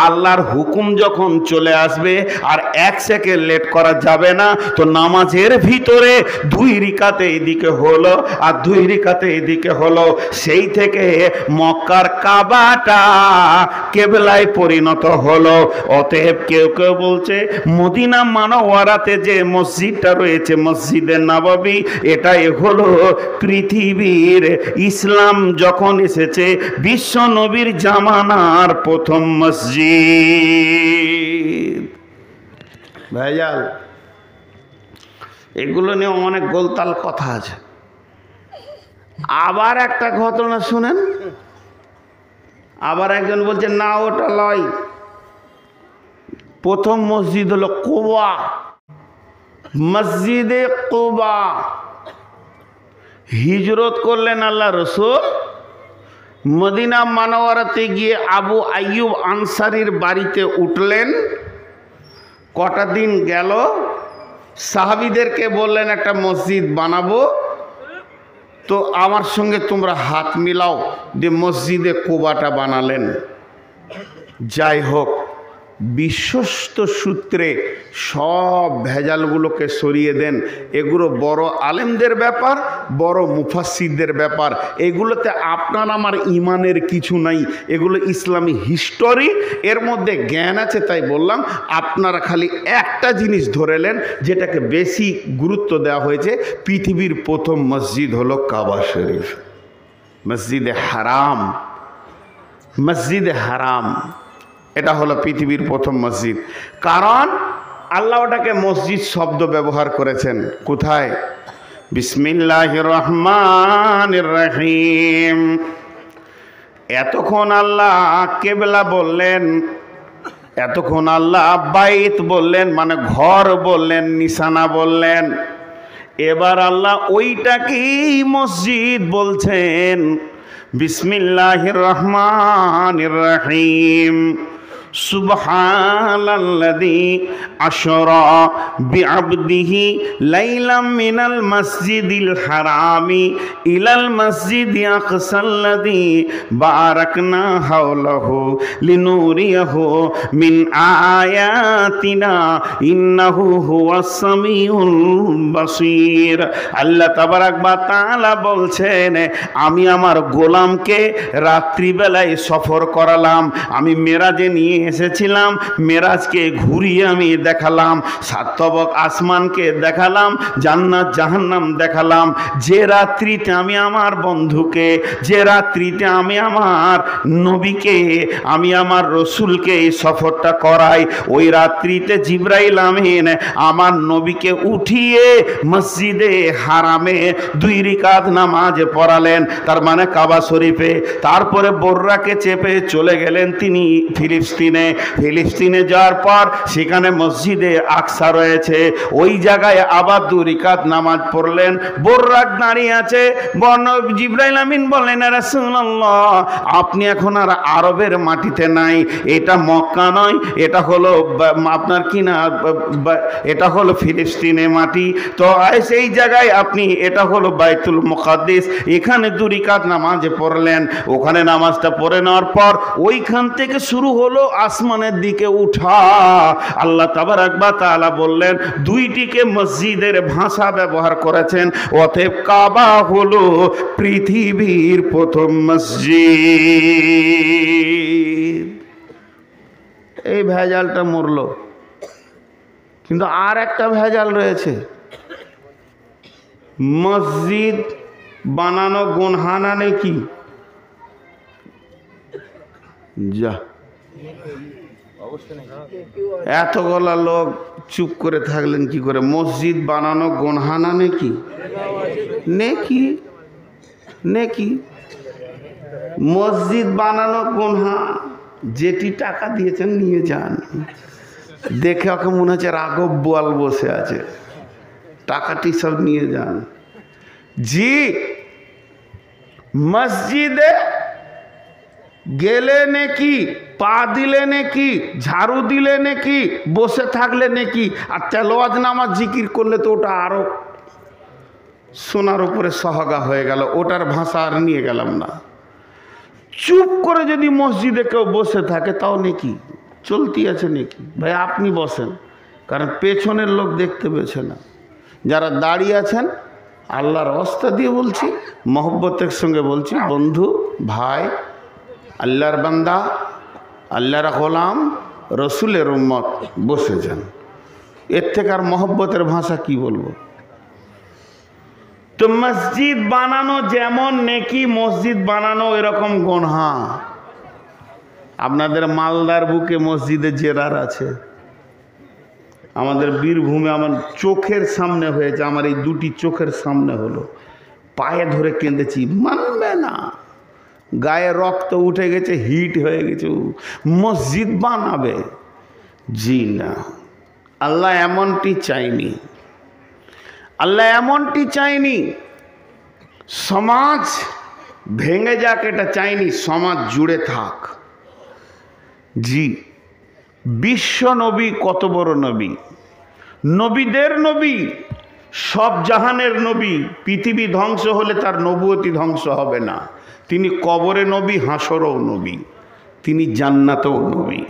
আল্লাহর হুকুম যখন চলে আসবে আর এক সেকেন্ড লেট করা যাবে না। তো নামাজের ভিতরে দুই রিকাতে এইদিকে হলো আর দুই রিকাতে এইদিকে হলো, সেই থেকে মক্কার কাবাটা কেবলায় পরিণত হলো। অতএব কেউ কেউ বলছে মদিনা মানওয়ারাতে যে মসজিদটা রয়েছে মসজিদে নববী, এটাই হলো পৃথিবীর ইসলাম যখন এসেছে বিশ্ব নবীর জামানার প্রথম মসজিদ। ভেজাল এগুলো নিয়ে অনেক গোলতাল কথা আছে। আবার একটা ঘটনা শুনেন, আবার একজন বলছে না ওটা লয়, প্রথম মসজিদ হলো কোবা, মসজিদে কোবা। হিজরত করলেন আল্লাহ রসুল, মদিনা মানওয়ারাতে গিয়ে আবু আইয়ুব আনসারির বাড়িতে উঠলেন। কটা দিন গেল, সাহাবিদেরকে বললেন একটা মসজিদ বানাবো, তো আমার সঙ্গে তোমরা হাত মিলাও, যে মসজিদে কোবাটা বানালেন। যাই হোক, বিশ্বস্ত সূত্রে সব ভেজালগুলোকে সরিয়ে দেন, এগুলো বড় আলেমদের ব্যাপার, বড় মুফাসসিরদের ব্যাপার, এগুলোতে আপনার আমার ইমানের কিছু নাই, এগুলো ইসলামী হিস্টরি, এর মধ্যে জ্ঞান আছে। তাই বললাম আপনারা খালি একটা জিনিস ধরেলেন যেটাকে বেশি গুরুত্ব দেওয়া হয়েছে, পৃথিবীর প্রথম মসজিদ হলো কাবা শরীফ, মসজিদে হারাম, মসজিদে হারাম, এটা হলো পৃথিবীর প্রথম মসজিদ। কারণ আল্লাহ ওটাকে মসজিদ শব্দ ব্যবহার করেছেন। কোথায়? বিসমিল্লাহির রহমানির রহিম। এতক্ষণ আল্লাহ কেবলা বললেন, এতক্ষণ আল্লাহ বাইত বললেন, মানে ঘর বললেন, নিশানা বললেন, এবার আল্লাহ ওইটাকেই মসজিদ বলছেন। বিসমিল্লাহির রহমানির রহিম। সুবহানাল্লাযী আশরা বিআবদিহি লাইলাম মিনাল মসজিদিল হারামি ইলাল মসজিদি আকসাল্লাযী বারাকনা হাওলাহু লিনুরিয়াহু মিন আয়াতিনা ইন্নাহু হুয়াস সামিউল বাসীর। আল্লাহ তাবারাক ওয়া তাআলা বলছেন, আমি আমার গোলামকে রাত্রিবেলায় সফর করালাম, আমি মেরাজে নিয়ে एसेछिलाम मेराज के घूरिए आमी देखालाम सात तबक आसमान के देखालाम जान्नात जहन्नाम देखालाम जे रात्रिते आमी आमार बंधुके जे रात्रिते आमी आमार नबीके आमी आमार रसूलके ए सफरटा कराई ओई रात्रिते जिब्राइल आमीन आमार नबीके उठिए मस्जिदे हारामे दुई रिकात नामाज पढ़ालेन तार माने काबा शरीफे तारपरे बोर्राके चेपे चले गेलेन तिनि फिलिस्तिने फिलिस्तिने जाओयार पर सेखाने मस्जिदे আকসা রয়েছে ওই জায়গায় আবার দুই রাকাত নামাজ পড়লেন বোররাক দাঁড়িয়ে আছে জিবরাইল আমিন বলেন রাসূলুল্লাহ আপনি এখন আর আরবের মাটিতে নাই এটা মক্কা নয় এটা হলো আপনার কি না এটা হলো ফিলিস্তিনের মাটি তো এই জায়গায় আপনি এটা হলো বাইতুল মুকাদ্দাস এখানে দুই রাকাত নামাজ পড়লেন ওখানে নামাজটা পড়ে নেওয়ার পর ওইখান থেকে শুরু হলো আসমানের দিকে ওঠা আল্লাহ তাবারাক ওয়া তাআলা বললেন দুইটিকে মসজিদের ভাষা ব্যবহার করেছেন অতএব কাবা হলো পৃথিবীর প্রথম মসজিদ এই ভেজালটা মরলো কিন্তু আর একটা ভেজাল রয়েছে মসজিদ বানানো গুনহানা নাকি যা एत गला लोक चुप करे थाकलेन कि करे मस्जिद बनानो गुनहाना नेकी नेकी नेकी मस्जिद बनानो गुनहा जेटी टाका दिएछेन निये जान देखे ओके मने हच्छे राघव बोल बसे आछे टाकाटी सब निये जान जी मस्जिदे गेले नेकी पा दिले नेकी झाड़ू दिले नेकी बसे थाकले नेकी आर तेलावात नामाज जिकिर करले तो ओटा आरो सोनार उपरे सहगा हये गेल ओटार भाषा आर निये गेलाम ना चुप करे यदि मस्जिदे केउ बसे थाके ताओ नेकी चलती आछे नेकी भाई आपनी बसेन कारण पेछनेर लोक देखते पेछे ना जारा दाड़िये आछेन आल्लाहर रास्ता दिये बोलछि मोहब्बतेर संगे बोलछि बंधु भाई अल्लाहर बंदा अल्लाहर गोलाम रसूलेर उम्मत बसे जान एर थेके आर मोहब्बतेर भाषा कि बोलबो तो मस्जिद बनानो जेमन नेकी मस्जिद बनानो एरकम गुनहा आपनादेर मालदार बुके मस्जिदे जेरार आछे आमादेर बीरभूमे आमार चोखेर सामने हयेछे आमार एई दुटी चोखेर सामने हलो पाये धरे केंदेछि मानबे ना गाये रक्त उठे गेछे हिट हये गेछे मस्जिद बानाबे जी ना आल्लाह एमनटी चाइनी आल्लाह एमनटी चाइनी समाज भेंगे जाक एटा चाइनी समाज जुड़े थाक जी विश्व नबी कत बड़ नबी नबीदेर नबी सब जहानेर नबी पृथिवी ध्वंस होले तार नबुवती ध्वंस होबे ना तिनी कबरे नबी हाशरो नबी तिनी जान्नातो नबी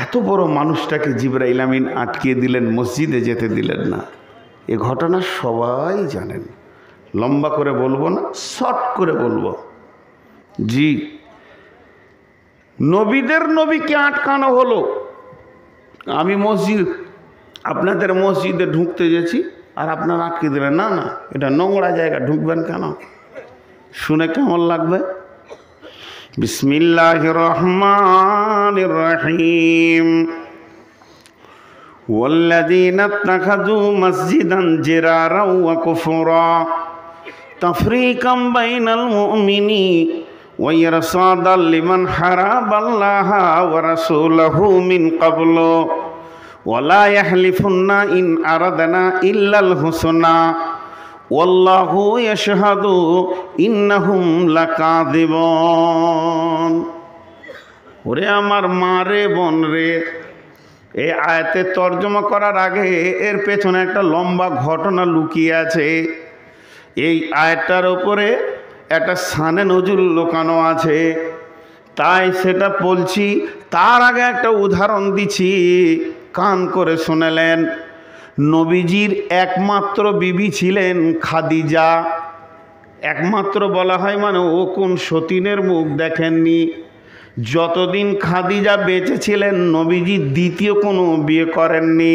एत बड़ मानुषटाके जिब्राइल आमीन आटके दिलेन मस्जिदे जेते दिलेन ना ए घटना सबाई जानेन लम्बा करे बोलबो ना शर्ट करे बोलबो जी नबीदेर नबीके आटकानो हलो आमी मस्जिद आपनादेर मस्जिदे ढुकते गेছি আর আপনারা আটকে দিলেন না না এটা নোংরা জায়গা ঢুকবেন কেন শুনে কেমন লাগবে বিসমিল্লাহির রহমানির রহিম ওয়াল্লাযীনা তাখাযু মাসজিদান জিরারা ওয়া কুফরা তাফরিকাম বাইনাল মুমিনী ওয়া ইরসাদাল লিমান হারাবাল্লাহা ওয়া রাসূলাহু মিন ক্বাবলু ولا يحلفن إن أردنا إلا الحسنى والله يشهد إنهم لكاذبون ওরে আমার মারে বোন রে এই আয়াতে তর্জমা করার আগে এর পেছনে একটা লম্বা ঘটনা লুকিয়ে আছে এই আয়াতটার উপরে একটা সানে নজুল লুকানো আছে তাই সেটা বলছি তার আগে একটা উদাহরণ দিচ্ছি कान करे शुनेलेन नबीजीर एकमात्र बीबी छिलेन खादिजा एकमात्र बला हय माने ओ कोन सतीनेर मुख देखेननी যতদিন খাদিজা বেঁচে ছিলেন নবীজি দ্বিতীয় কোনো বিয়ে করেননি।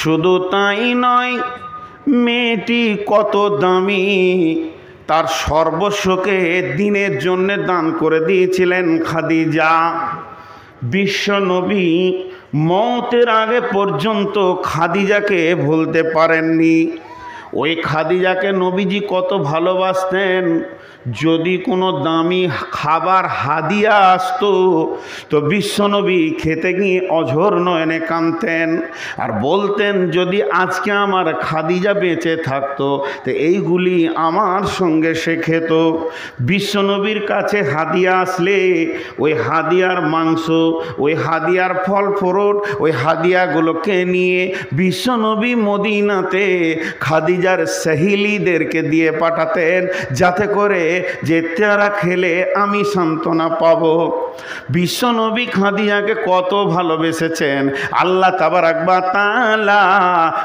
শুধু তাই নয়, মেয়েটি কত দামি তার সর্বস্বকে দিনের জন্য দান করে দিয়েছিলেন খাদিজা। বিশ্বনবী মওতের আগে পর্যন্ত খাদিজাকে ভুলতে পারেননি। ওই খাদিজাকে নবীজি কত ভালোবাসতেন। যদি কোনো দামি খাবার হাদিয়া আসতো তো বিশ্বনবী খেতে গিয়ে অঝোর নয়নে কাঁদতেন আর বলতেন, যদি আজকে আমার খাদিজা বেঁচে থাকতো তো এইগুলি আমার সঙ্গে সে খেত। বিশ্বনবীর কাছে হাদিয়া আসলে ওই হাদিয়ার মাংস, ওই হাদিয়ার ফল ফরট, ওই হাদিয়াগুলোকে নিয়ে বিশ্বনবী মদিনাতে খাদিজার সহেলীদেরকে দিয়ে পাঠাতেন, যাতে করে যে তারা খেলে আমি সান্ত্বনা পাব। বিশ্বনবী খাদিজাকে কত ভালোবেসেছেন। আল্লাহ তাবারাক ওয়া তাআলা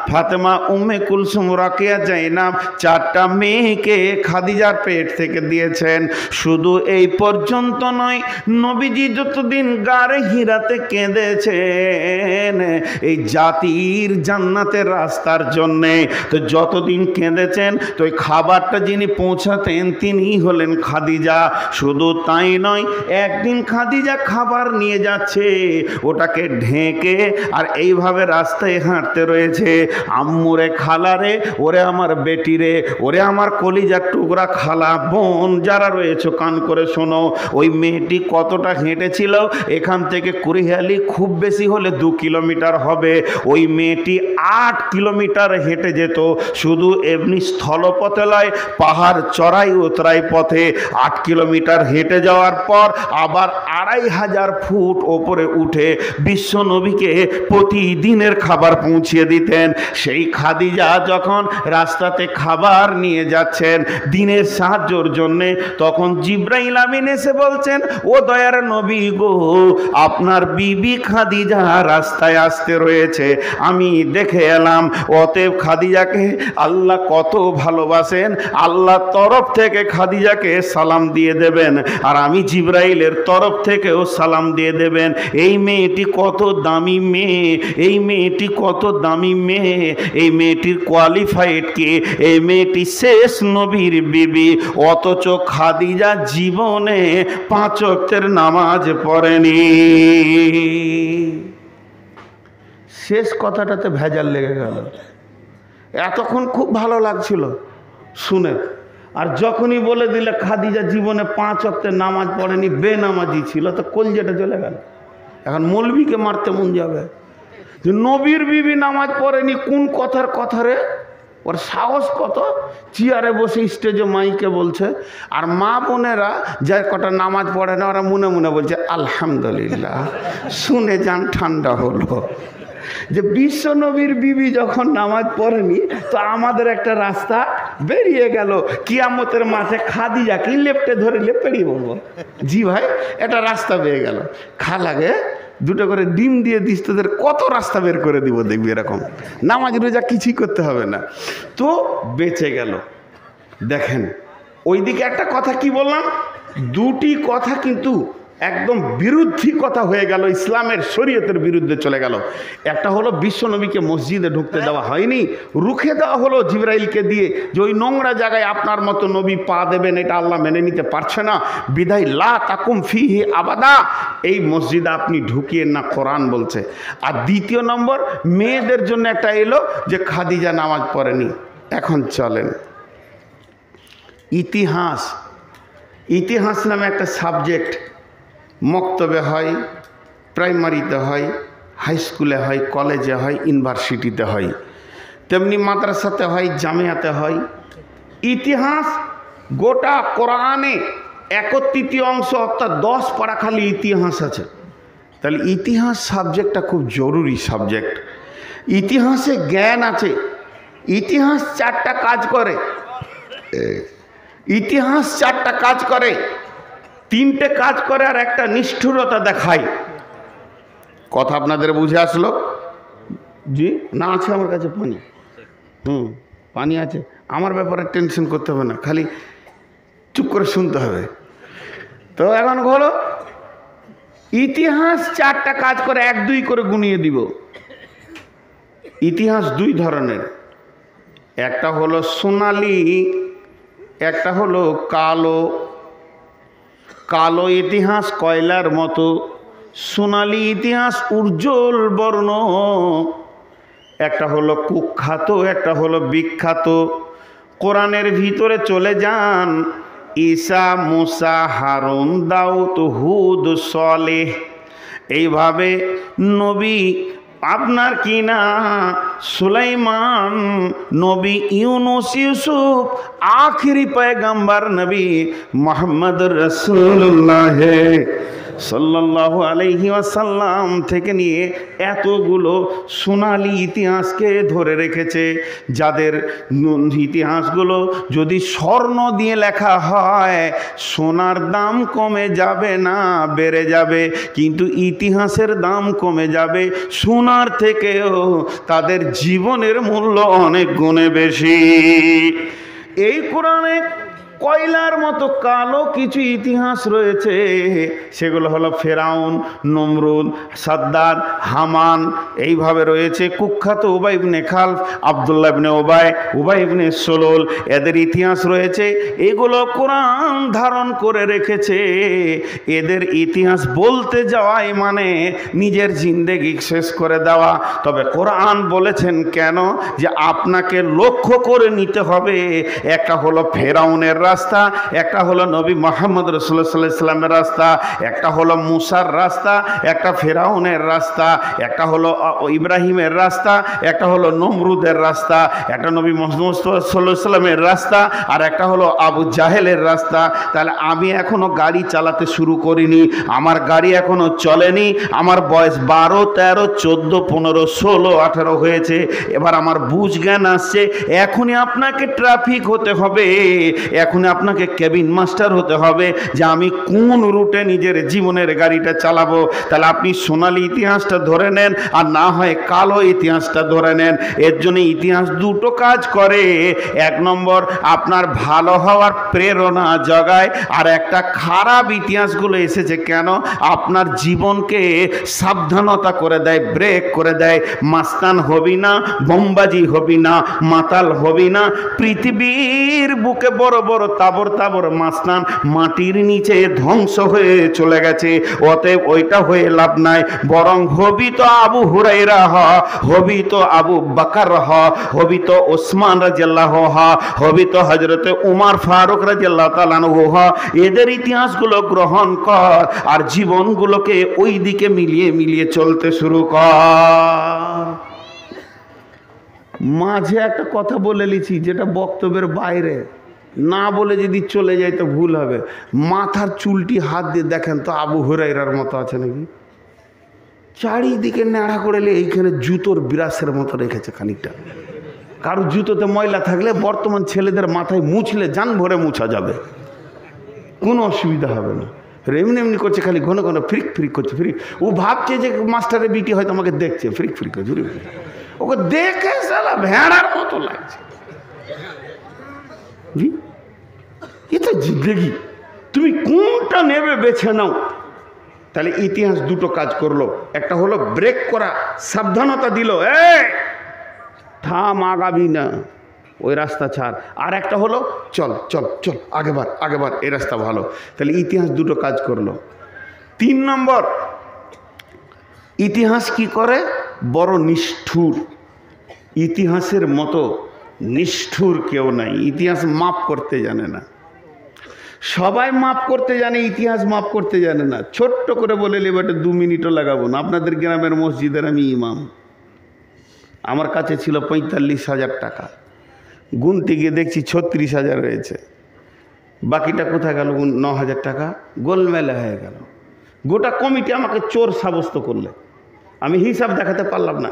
ফাতেমা, উম্মে কুলসুম, রাকিয়া, জাইনাব চারটা মেয়েকে খাদিজার পেট থেকে দিয়েছেন। শুধু এই পর্যন্ত নয়, নবীজি যতদিন গারে হিরাতে কেঁদেছেন এই জাতির জান্নাতের রাস্তার জন্যে, তো যতদিন কেঁদেছেন তো ওই খাবারটা যিনি পৌঁছাতেন তিনি হলেন খাদিজা। শুধু তাই নয়, একদিন খাদিজা খাবার নিয়ে যাচ্ছে, ওটাকে ঢেকে আর এইভাবে রাস্তায় হাঁটতে রয়েছে, আম্মুরে খালারে, ওরে আমার বেটিরে, ওরে আমার কলিজার টুকরা খালা বোন যারা রয়েছে কান করে শোনো। ওই মেয়েটি কতটা হেঁটেছিল, এখান থেকে কুড়িহালি খুব বেশি হলে দু কিলোমিটার হবে, ওই মেয়েটি আট কিলোমিটার হেঁটে যেত। শুধু এমনি স্থলপথে লয়, পাহাড় চড়াই উতরাই পথে আট কিলোমিটার হেঁটে যাওয়ার পর আবার আড়াই হাজার ফুট ওপরে উঠে বিশ্বনবীকে প্রতিদিনের খাবার পৌঁছিয়ে দিতেন। সেই খাদিজা যখন রাস্তাতে খাবার নিয়ে যাচ্ছেন দিনের সাহায্যর জন্যে, তখন জিবরাইল আমিন এসে বলছেন, ও দয়ার নবী গো, আপনার বিবি খাদিজা রাস্তায় আসতে রয়েছে, আমি দেখে এলাম। অতএব খাদিজাকে আল্লাহ কত ভালোবাসেন, আল্লাহ তরফ থেকে খাদিজাকে সালাম দিয়ে দেবেন, আর আমি জিবরাইলের তরফ থেকেও সালাম দিয়ে দেবেন। এই মেয়েটি কত দামি মেয়ে, এই মেয়েটি কত দামি মেয়ে, এই মেয়েটির কোয়ালিফাইড কি, এই মেয়েটি শেষ নবীর বিবি। অথচ খাদিজা জীবনে পাঁচ ওয়াক্তের নামাজ পড়েনি। শেষ কথাটাতে ভেজাল লেগে গেল। এতক্ষণ খুব ভালো লাগছিল শুনে, আর যখনই বলে দিলে খাদিজা জীবনে পাঁচ ওয়াক্তের নামাজ পড়েনি, বেনামাজি ছিল, তো কলজেটা চলে গেল। এখন মৌলবীকে মারতে মন যাবে যে নবীর বিবি নামাজ পড়েনি, কোন কথার কথা রে, ওর সাহস কত, চেয়ারে বসে স্টেজে মাইকে বলছে। আর মা বোনেরা যার কটা নামাজ পড়ে না, ওরা মনে মনে বলছে আলহামদুলিল্লাহ, শুনে যান ঠান্ডা হলো যে বিশ্ব নবীর বিবি যখন নামাজ পড়েনি তো আমাদের একটা রাস্তা বেরিয়ে গেল। কিয়ামতের মাঠে খাদিজাকে লেপটে ধরে লেপেড়িয়ে বলবো, জি ভাই এটা রাস্তা বেরিয়ে গেল। খালাগে দুটো করে ডিম দিয়ে দিস, তোদের কত রাস্তা বের করে দিব দেখবি, এরকম নামাজ রোজা কিছুই করতে হবে না, তো বেঁচে গেল। দেখেন ওইদিকে একটা কথা কি বললাম, দুটি কথা কিন্তু একদম বিরুদ্ধী কথা হয়ে গেল, ইসলামের শরীয়তের বিরুদ্ধে চলে গেল। একটা হলো বিশ্বনবীকে মসজিদে ঢুকতে দেওয়া হয়নি, রুখে দেওয়া হলো জিবরাইলকে দিয়ে যে ওই নোংরা জায়গায় আপনার মতো নবী পা দেবেন, এটা আল্লাহ মেনে নিতে পারছে না, বিদায় লা তাকুম ফিহি আবাদা, এই মসজিদে আপনি ঢুকিয়ে না, কোরআন বলছে। আর দ্বিতীয় নম্বর মেয়েদের জন্য একটা এলো যে খাদিজা নামাজ পড়েনি। এখন চলেন ইতিহাস, ইতিহাস নামে একটা সাবজেক্ট মক্তবে হয়, প্রাইমারিতে হয়, হাই স্কুলে হয়, কলেজে হয়, ইউনিভার্সিটিতে হয়, তেমনি মাদ্রাসাতে হয়, জামিয়াতে হয়। ইতিহাস গোটা কোরআনে একতৃতীয় অংশ অর্থাৎ দশ পারা খালি ইতিহাস আছে। তাহলে ইতিহাস সাবজেক্টটা খুব জরুরি সাবজেক্ট। ইতিহাসে জ্ঞান আছে। ইতিহাস চারটা কাজ করে, ইতিহাস চারটা কাজ করে তিনটে কাজ করে আর একটা নিষ্ঠুরতা দেখায়। কথা আপনাদের বুঝে আসলো? জি না, আছে আমার কাছে পানি, হুম পানি আছে, আমার ব্যাপারে টেনশন করতে হবে না, খালি চুপ করে শুনতে হবে। তো এখন হলো इतिहास चार्टा काज करे एक दुई करे गुनिये दिब। इतिहास दुई धरनेर, एकटा हलो सोनाली, एकटा हलो कालो। कालो इतिहास कयलार मतो, सोनाली इतिहास उज्जवल बर्ण। एकटा हलो कुख्यात, एकटा हलो विख्यात। कुरानेर भीतरे चले जान, ईसा मूसा हारून दाऊद हुद सलेह এইভাবে নবী আপনার কি না সুলাইমান নবী ইউনুস ইউসুফ আখেরি पैगम्बर नबी मोहम्मद रसूलुल्लाह सल्लल्लाहु अलैहि वसल्लम थेके निये एतोगुलो सोनाली इतिहास के धरे रेखेछे। जादेर इतिहासगुलो यदि स्वर्ण दिए लेखा हय सोनार दाम कमे जाबे ना बेड़े जाबे, किन्तु इतिहासेर दाम कमे जाबे। सोनार थेकेओ तादेर जीवनेर मूल्य अनेक गुणे बेशी। एई कुराने কয়লার মতো কালো কিছু ইতিহাস রয়েছে, সেগুলো হলো ফেরাউন, নমরুদ, সাদ্দাদ, হামান, এইভাবে রয়েছে কুখ্যাত উবাই ইবনে খালফ, আব্দুল্লাহ ইবনে উবাই, উবাই ইবনে সুলুল, এদের ইতিহাস রয়েছে। এগুলো কোরআন ধারণ করে রেখেছে। এদের ইতিহাস বলতে যাওয়াই মানে নিজের জিন্দেগি শেষ করে দেওয়া। তবে কোরআন বলেছেন কেন যে আপনাকে লক্ষ্য করে নিতে হবে। একটা হলো ফেরাউনের রাস্তা, একটা হলো নবী মুহাম্মদ রাসূলুল্লাহ সাল্লাল্লাহু আলাইহি ওয়াসাল্লামের রাস্তা, একটা হলো মুসার রাস্তা, একটা ফেরাউনের রাস্তা, একটা হলো ইব্রাহিমের রাস্তা, একটা হলো নমরুদের রাস্তা, একটা নবী মুহাম্মদ সাল্লাল্লাহু আলাইহি ওয়াসাল্লামের রাস্তা, আর একটা হলো আবু জাহেলের রাস্তা। তাহলে আমি এখনো গাড়ি চালাতে শুরু করিনি, আমার গাড়ি এখনো চলেনি, আমার বয়স বারো তেরো চোদ্দ পনেরো ষোলো আঠারো হয়েছে, এবার আমার বুঝ জ্ঞান আসছে। এখনই আপনাকে ট্রাফিক হতে হবে, এখনই আপনাকে কেবিন মাস্টার হতে হবে যে আমি কোন রুটে নিজের জীবনের গাড়িটা চালাবো। তাহলে আপনি সোনালি ইতিহাসটা ধরে নেন আর না হয় কালো ইতিহাসটা ধরে নেন। এর জন্য ইতিহাস দুটো কাজ করে, এক নম্বর আপনার ভালো হওয়ার প্রেরণা জগায়, আর একটা খারাপ ইতিহাসগুলো এসেছে কেন আপনার জীবনকে সাবধানতা করে দেয়, ব্রেক করে দেয়। মাস্তান হবি না, বোমবাজি হবি না, মাতাল হবি না। পৃথিবীর বুকে বড় বড় তাবর তাবর মাস্তান মাটির নিচে ধ্বংস হয়ে চলে গেছে, অতএব ওইটা হয়ে লাভ নাই। বরং হবি তো আবু হুরাইরা হ, হবি তো আবু বকর হ, হবি তো ওসমান রাদিয়াল্লাহু হ, হবি তো হযরতে উমর ফারুক রাদিয়াল্লাহু তাআলা আনহু হ। এদের ইতিহাসগুলো গ্রহণ কর আর জীবনগুলোকে ওই দিকে মিলিয়ে মিলিয়ে চলতে শুরু কর। মাঝে একটা কথা বলে লিছি যেটা বক্তব্যের বাইরে, না বলে যদি চলে যাই তো ভুল হবে। মাথার চুলটি হাত দিয়ে দেখেন তো আবু হুরাইরার মতো আছে নাকি? চারিদিকে ন্যাড়া করে এইখানে জুতোর বিরাসের মতো রেখেছে খানিকটা। কারো জুতোতে ময়লা থাকলে বর্তমান ছেলেদের মাথায় মুছলে জান ভরে মুছা যাবে, কোনো অসুবিধা হবে না। এমনি এমনি করছে খালি, ঘন ঘন ফ্রিক ফ্রিক করছে। ফ্রিক ও ভাবছে যে মাস্টারের বিটি হয়তো আমাকে দেখছে, ফ্রিক ফ্রিক করছে। ওকে দেখে সালা ভেড়ার মতো লাগছে। এ তো জিন্দেগি, তুমি কোনটা নেবে বেছে নাও। তাহলে ইতিহাস দুটো কাজ করলো, একটা হলো ব্রেক করা, সাবধানতা দিল, এ থাম আগাবি না, ওই রাস্তা ছাড়। আর একটা হলো চল চল চল আগেবার আগেবার এই রাস্তা ভালো। তাহলে ইতিহাস দুটো কাজ করলো। তিন নম্বর, ইতিহাস কি করে? বড় নিষ্ঠুর, ইতিহাসের মতো নিষ্ঠুর কেউ নাই। ইতিহাস মাপ করতে জানে না, সবাই মাপ করতে জানে, ইতিহাস মাপ করতে জানে না। ছোট্ট করে বলে লেবাটে দু মিনিটও লাগাবো না। আপনাদের গ্রামের মসজিদের আমি ইমাম, আমার কাছে ছিল পঁয়তাল্লিশ হাজার টাকা, গুনতে গিয়ে দেখছি ছত্রিশ হাজার রয়েছে, বাকিটা কোথায় গেল? ন হাজার টাকা গোলমেলা হয়ে গেল। গোটা কমিটি আমাকে চোর সাব্যস্ত করলে, আমি হিসাব দেখাতে পারলাম না।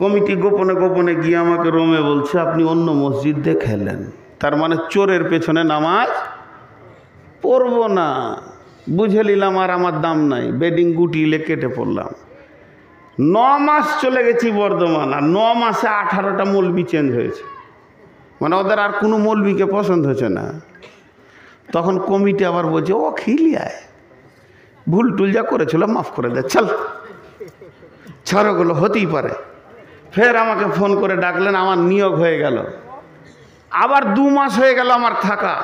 কমিটি গোপনে গোপনে গিয়ে আমাকে রোমে বলছে আপনি অন্য মসজিদ দেখেলেন, তার মানে চোরের পেছনে নামাজ পড়ব না। বুঝে নিলাম আর আমার দাম নাই, বেডিং গুটিলে কেটে পড়লাম। ন মাস চলে গেছি বর্ধমান, আর ন মাসে আঠারোটা মৌলবি চেঞ্জ হয়েছে, মানে ওদের আর কোনো মৌলবিকে পছন্দ হচ্ছে না। তখন কমিটি আবার বলছে ও খিলিয়ায় भूल टुल जा करे चला माफ करे दे चल छाड़ो गुलो होती ही परे फिर आमा के फोन करे डाकलेन आमा नियोग होए गलो आबार दो मास होए गलो आमार थाका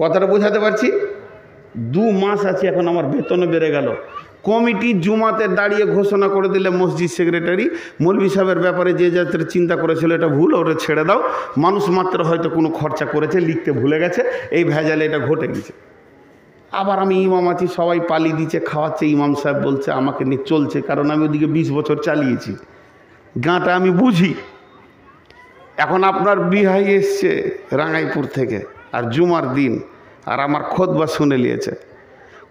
कतटा बुझाते पारछि दो मास आछे एखोन आमार वेतन बेड़े गलो कमिटी जुमाते दाड़िए घोषणा कर दिले मस्जिद सेक्रेटारी मौलवी साहेबेर ब्यापारे जे जातेर चिंता करेछिलो एटा भूल ओरे छेड़े दाओ मानुष मात्र हयतो कोनो खर्चा करेछे लिखते भूले गेछे एई भेजाले एटा घटे गेछे आबार आमी इमाम आछि सबाई पाली दिछे खावाच्छे इमाम साहेब बोलछे आमाके निये चलछे कारण आमी ओदिके बीस बछर चालियेछि गाँटा आमी बुझी एखन आपनार बिहाई एसेछे रांगाइपुर थेके आर जुमार दिन आर आमार खोतबा शुने लियेछे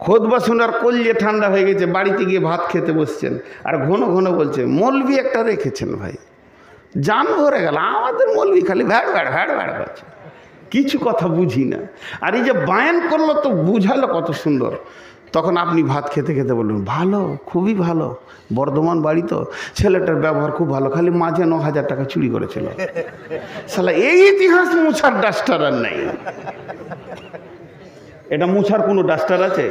खोतबा शुनार कलिये ठंडा हो गेछे बाड़ीते गिये भात खेते बसछेन आर घन घन बोलछे मौलवी एकटा रेखेछेन भाई जान भरे गेल आमादेर मौलवी खाली भ्याड़ भ्याड़ भ्याड़ भ्याड़ करछे किछु कथा बुझी ना आर ये बयान करलो तो बुझालो कत सुंदर तखन आपनी भात खेते खेते बोलेन भालो खूबी भालो बर्धमान बाड़ी तो छेलेटार व्यवहार खूब भालो खाली माझे नौ हज़ार टाका चुरी करेछिलो साला एई इतिहास मुछार डास्टार आर नाई एटा मुछार कोनो डास्टार आछे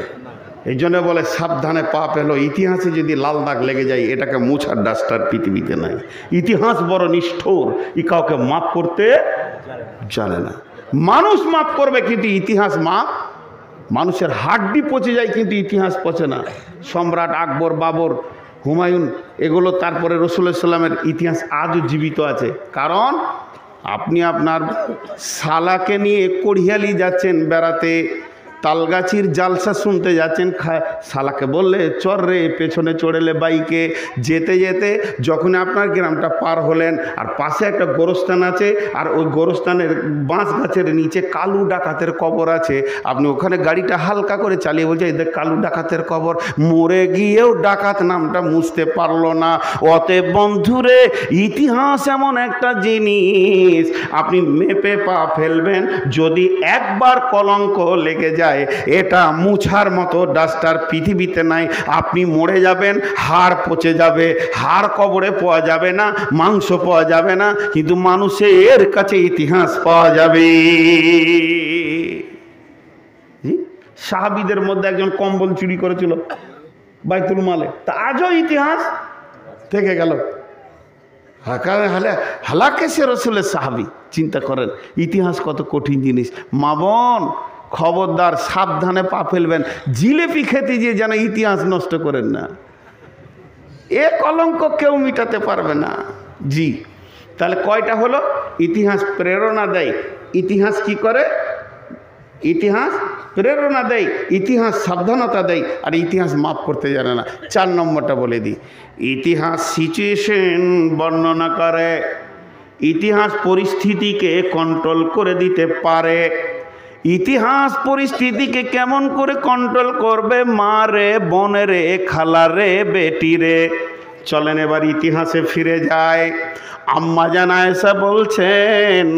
एइजन्य बोले साबधाने पा पेलो इतिहासे यदि लाल दाग लेगे जाए एटाके मुछार डास्टार पृथिबीते नाई इतिहास बड़ निष्ठुर ई काउके माफ करते जाने ना मानुष माफ करबे किन्तु इतिहास माफ मानुषेर हाड्डी पचे जाए किन्तु इतिहास पचे ना सम्राट आकबर बाबर हुमायुन एगुलो तारपरे रसूलुल्लाह सल्लल्लाहु अलैहि इतिहास आजो जीवित आछे कारण आपनी आपनार सालाके निये कोड़ियाली जाच्छेन बेड़ाते तालगाछीर जालसा सुनते जाच्छेन सालाके बोलले चल रे पेछने चढ़ेले बाइके जेते जेते जखन आपनार ग्रामटा पार हलेन आर पाशे एकटा गोरस्तान आछे आर ओई गोरस्तानेर बाँस गाछेर नीचे कालू डाकातेर कबर आछे आपनि ओखाने गाड़ीटा हालका करे चालिये बोलछे एई देख कालू डाकातेर कबर मरे गियेओ डाकात नामटा मुछते पारलो ना अतएव बन्धुरे इतिहास एमन एकटा जिनिस आपनि मेपे पा फेलबेन जदि एकबार कलंक लेगे जाए एटा मुछार मतो डास्टार पृथिबीते नाई आपनी मरे जाबेन हाड़ पचे जाबे हाड़ कबरे पावा जाबे ना मांस पावा जाबे ना किन्तु मानुषेर काछे इतिहास पावा जाबे साहाबीदेर मध्य एकजन कम्बल चुरी करेछिल बायतुल माले ता आजो इतिहास थेके गेल हालाके से रसूलेर साहाबी चिंता करेन इतिहास कत कठिन जिनिस मा बोन खबरदार सावधाने पा फेलबेन जिलेपी खेते गিয়ে जाना इतिहास नष्ट करें ना ए कलंक केउ मिटाते पारबे ना जी ताहले कयटा हलो इतिहास प्रेरणा देय इतिहास कि करे इतिहास प्रेरणा देय इतिहास सावधानता देय और इतिहास माफ करते जाने ना चार नम्बरटा बोले दी इतिहास सिचुएशन वर्णना करे इतिहास परिस्थिति के कंट्रोल करे दिते पारे इतिहास परिस्थिति के केमन करे कंट्रोल करबे मारे बोनेरे खालारे बेटीरे चलेन एबार इतिहासे फिरे जाए आम्मा जान आयशा बोलछेन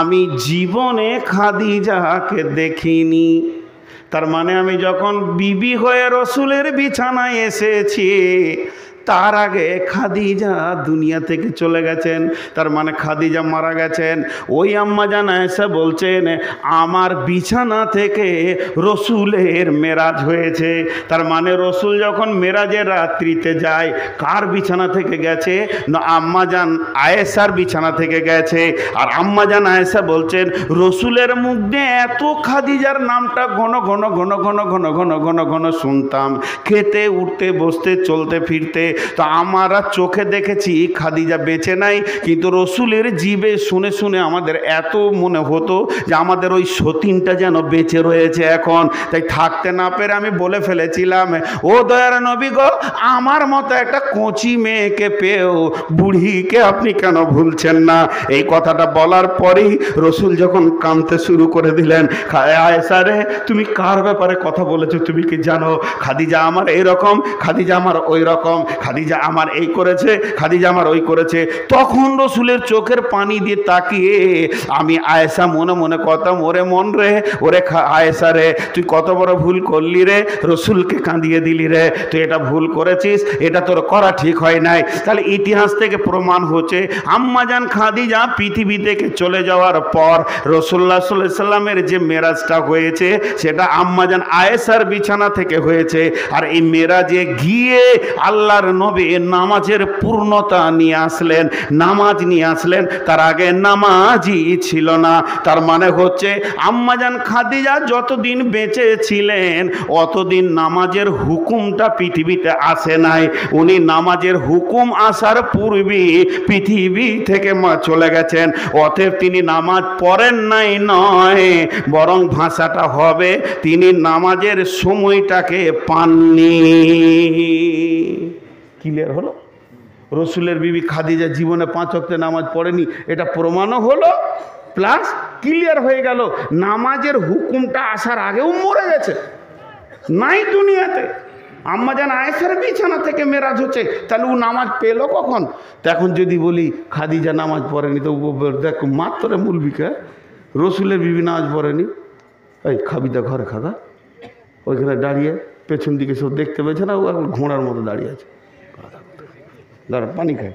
आमी जीवने खादिजाके देखिनी तार माने आमी जखन बीबी हये रसूलेर बिछानाय एसेछि तार आगे खादिजा दुनिया थेके चले गेছেন तार माने खादिजा मारा गेছেন ओई आम्मा जान आयशा बोलছেন आमार बिछाना थेके रसूलेर मेराज होयेছে तार माने रसूल जखन मेराजेर रात्रिते जाए कार बिछाना थेके गेছে ना आम्मा जान आयशार बिछाना थेके गेছে आर आम्मा जान आयशा बोलছেন रसूलेर मुख दिये एत खादिजार नामटा घन घन घन घन घन घन घन घन सुनताम खेते उठते बसते चलते फिरते तो आमारा चोखे देखेछि खादिजा बेचे नाई किन्तु रसूलेर जीवे शुने शुने आमादेर एतो मने हतो जे आमादेर ओई सतीनटा जेन बेचे रयेछे एखन ताई थाकते ना पेरे आमी बोले फेलेछिलाम ओ दयार नबी गो आमार मतो एकटा कोची मेयेके पेओ बुढ़ीके आपनि केन भुलछेन ना एई कथाटा बलार परेई रसूल जखन कानते शुरू करे दिलेन आयशा रे तुमि कार ब्यापारे कथा बोलेछो तुमि कि जानो खादिजा आमार एई रकम खादिजा आमार ओई रकम খাদিজা আমার এই করেছে, খাদিজা আমার ওই করেছে। তখন রসুলের চোখের পানি দিয়ে তাকিয়ে আমি আয়েশা মনে মনে কথা ওরে মন রে ওরে আয়েশা রে তুই কত বড় ভুল করলি রে, রসুলকে কাঁদিয়ে দিলি রে, তুই এটা ভুল করেছিস, এটা তোর করা ঠিক হয় নাই। তাহলে ইতিহাস থেকে প্রমাণ হচ্ছে আম্মাজান খাদিজা পৃথিবী থেকে চলে যাওয়ার পর রসুল্লাহ সাল্লাল্লাহু আলাইহি সাল্লামের যে মেরাজটা হয়েছে সেটা আম্মাজান আয়েশার বিছানা থেকে হয়েছে। আর এই মেরাজে গিয়ে আল্লাহর নবী নামাজের পূর্ণতা নিয়ে আসলেন, নামাজ নিয়ে আসলেন। তার আগে নামাজই ছিল না। তার মানে হচ্ছে আম্মাজান খাদিজা যতদিন বেঁচে ছিলেন অতদিন নামাজের হুকুমটা পৃথিবীতে আসে নাই। উনি নামাজের হুকুম আসার পূর্বে পৃথিবী থেকে চলে গেছেন। অতএব তিনি নামাজ পড়েন নাই নয়, বরং ভাষাটা হবে তিনি নামাজের সময়টাকে পাননি। ক্লিয়ার হলো? রসুলের বিবি খাদিজা জীবনে পাঁচ ওয়াক্ত নামাজ পড়েনি, এটা প্রমাণও হলো, প্লাস ক্লিয়ার হয়ে গেল নামাজের হুকুমটা আসার আগেও মরে গেছে, নাই দুনিয়াতে। আম্মাজান আয়েশার বিছানা থেকে মেরাজ হচ্ছে, তাহলে ও নামাজ পেলো কখন? তখন যদি বলি খাদিজা নামাজ পড়েনি তো দেখ মাত্র মুলবিকা রসুলের বিবি নামাজ পড়েনি, এই খাবিদা ঘরে খাদা ওইখানে দাঁড়িয়ে পেছন দিকে সব দেখতে পেয়েছে না, ও এখন ঘোড়ার মতো দাঁড়িয়ে আছে, দাঁড়া পানি খায়।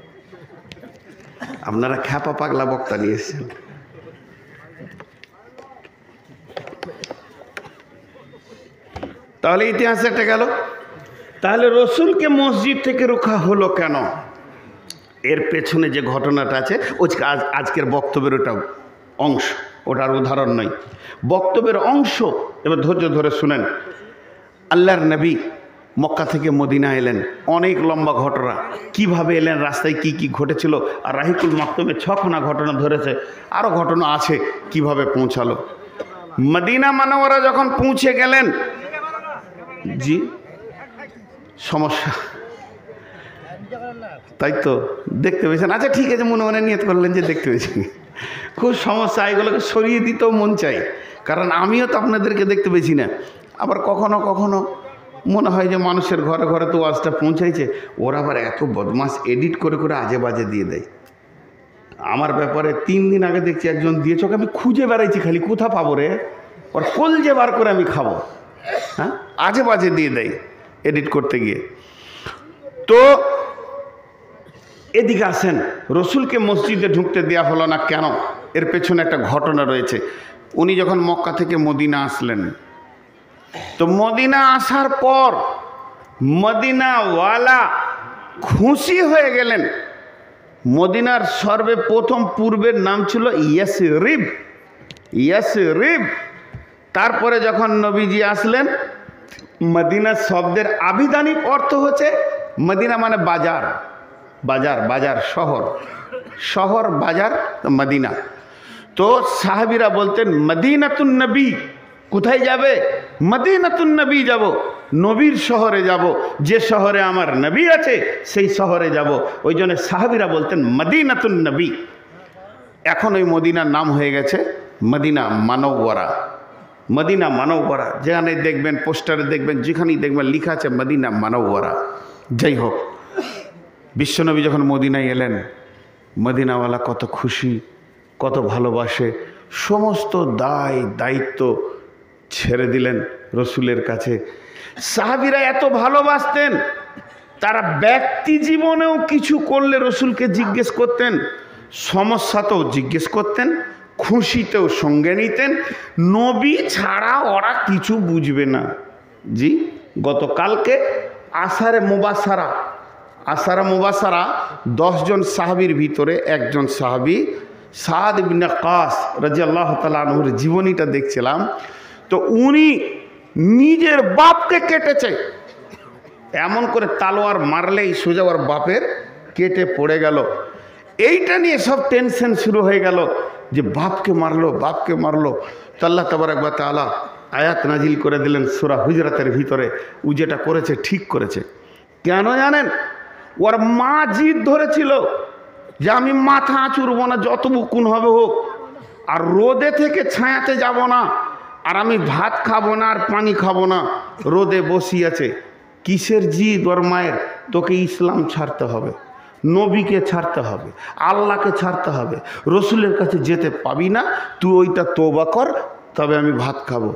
আপনারা খ্যাপা পাগলা বক্তা নিয়ে এসেছেন। তাহলে ইতিহাস একটা গেল। তাহলে রসুলকে মসজিদ থেকে রক্ষা হলো কেন? এর পেছনে যে ঘটনাটা আছে ওইটা আজকের বক্তব্যের ওটা অংশ, ওটার উদাহরণ নয়, বক্তব্যের অংশ। এবার ধৈর্য ধরে শুনেন। আল্লাহর নবী মক্কা থেকে মদিনা এলেন, অনেক লম্বা ঘটনা, কিভাবে এলেন, রাস্তায় কি কি ঘটেছিল, আর রাহিকুল মাকতুমে ছখানা ঘটনা ধরেছে, আরও ঘটনা আছে কিভাবে পৌঁছালো। মদিনা মানবরা যখন পৌঁছে গেলেন, জি সমস্যা তাই তো দেখতে পেয়েছেন, আচ্ছা ঠিক আছে মনে মনে নিয়ত করলেন যে দেখতে পেয়েছেন, খুব সমস্যা, এগুলোকে সরিয়ে দিতেও মন চাই, কারণ আমিও তো আপনাদেরকে দেখতে পেয়েছি না। আবার কখনো কখনো মনে হয় যে মানুষের ঘরে ঘরে তো আজটা পৌঁছাইছে, ওরা আবার এত বদমাস এডিট করে করে আজে বাজে দিয়ে দেয়। আমার ব্যাপারে তিন দিন আগে দেখছি একজন দিয়েছ, ওকে আমি খুঁজে বেড়াইছি খালি কোথা পাবো রে, ওর কলজে বার করে আমি খাবো, হ্যাঁ আজে বাজে দিয়ে দেয় এডিট করতে গিয়ে। তো এদিকে আসেন, রসুলকে মসজিদে ঢুকতে দেওয়া হলো না কেন? এর পেছনে একটা ঘটনা রয়েছে। উনি যখন মক্কা থেকে মদিনা আসলেন, তো মদিনা আসার পর মদিনাওয়ালা খুশি হয়ে গেলেন। মদিনার সর্বে প্রথম পূর্বের নাম ছিল ইয়াসরিব, ইয়াসরিব। তারপরে যখন নবীজি আসলেন, মদিনা শব্দের আভিধানিক অর্থ হচ্ছে মদিনা মানে বাজার, বাজার বাজার শহর, শহর বাজার মদিনা। তো সাহাবিরা বলতেন মদিনাতুন নবী, কোথায় যাবে? মদিনাতুন নবী যাব, নবীর শহরে যাব, যে শহরে আমার নবী আছে সেই শহরে যাব। ওই জন্য সাহাবিরা বলতেন মদিনাতুন নবী। এখন ওই মদিনার নাম হয়ে গেছে মদিনা মানওয়ারা, মদিনা মানওয়ারা। যেখানে দেখবেন পোস্টারে দেখবেন, যেখানেই দেখবেন লেখা আছে মদিনা মানওয়ারা। যাই হোক, বিশ্বনবী যখন মদিনায় এলেন, মদিনাওয়ালা কত খুশি, কত ভালোবাসে, সমস্ত দায় দায়িত্ব ছেড়ে দিলেন রসুলের কাছে। সাহাবিরা এত ভালোবাসতেন, তারা ব্যক্তি জীবনেও কিছু করলে রসুলকে জিজ্ঞেস করতেন, সমস্যাতেও জিজ্ঞেস করতেন, খুশিতেও সঙ্গে নিতেন। নবী ছাড়া ওরা কিছু বুঝবে না। জি গতকালকে আসারে মুবাসারা, আসারা মুবাসারা দশজন সাহাবির ভিতরে একজন সাহাবি সাদ ইবনে কাস রাদিয়াল্লাহু তাআলা আনহুর জীবনীটা দেখছিলাম। তো উনি নিজের বাপকে কেটেছে, এমন করে তালোয়ার মারলেই সোজা ওর বাপের কেটে পড়ে গেল। এইটা নিয়ে সব টেনশন শুরু হয়ে গেল যে বাপকে মারলো, বাপকে মারলো। তো আল্লাহ তাবারক ওয়া তাআলা আয়াত নাজিল করে দিলেন সূরা হুজরাতের ভিতরে, ও যেটা করেছে ঠিক করেছে। কেন জানেন? ওর মা জিদ ধরেছিল যে আমি মাথা আঁচুরব না যত বুকুন হবে হোক, আর রোদে থেকে ছায়াতে যাব না, আর আমি ভাত খাবো না আর পানি খাবো না, রোদে বসি আছে। কিসের জিদ ওর মায়ের? তোকে ইসলাম ছাড়তে হবে, নবীকে ছাড়তে হবে, আল্লাহকে ছাড়তে হবে, রসুলের কাছে যেতে পাবি না, তুই ওইটা তওবা কর, তবে আমি ভাত খাবো।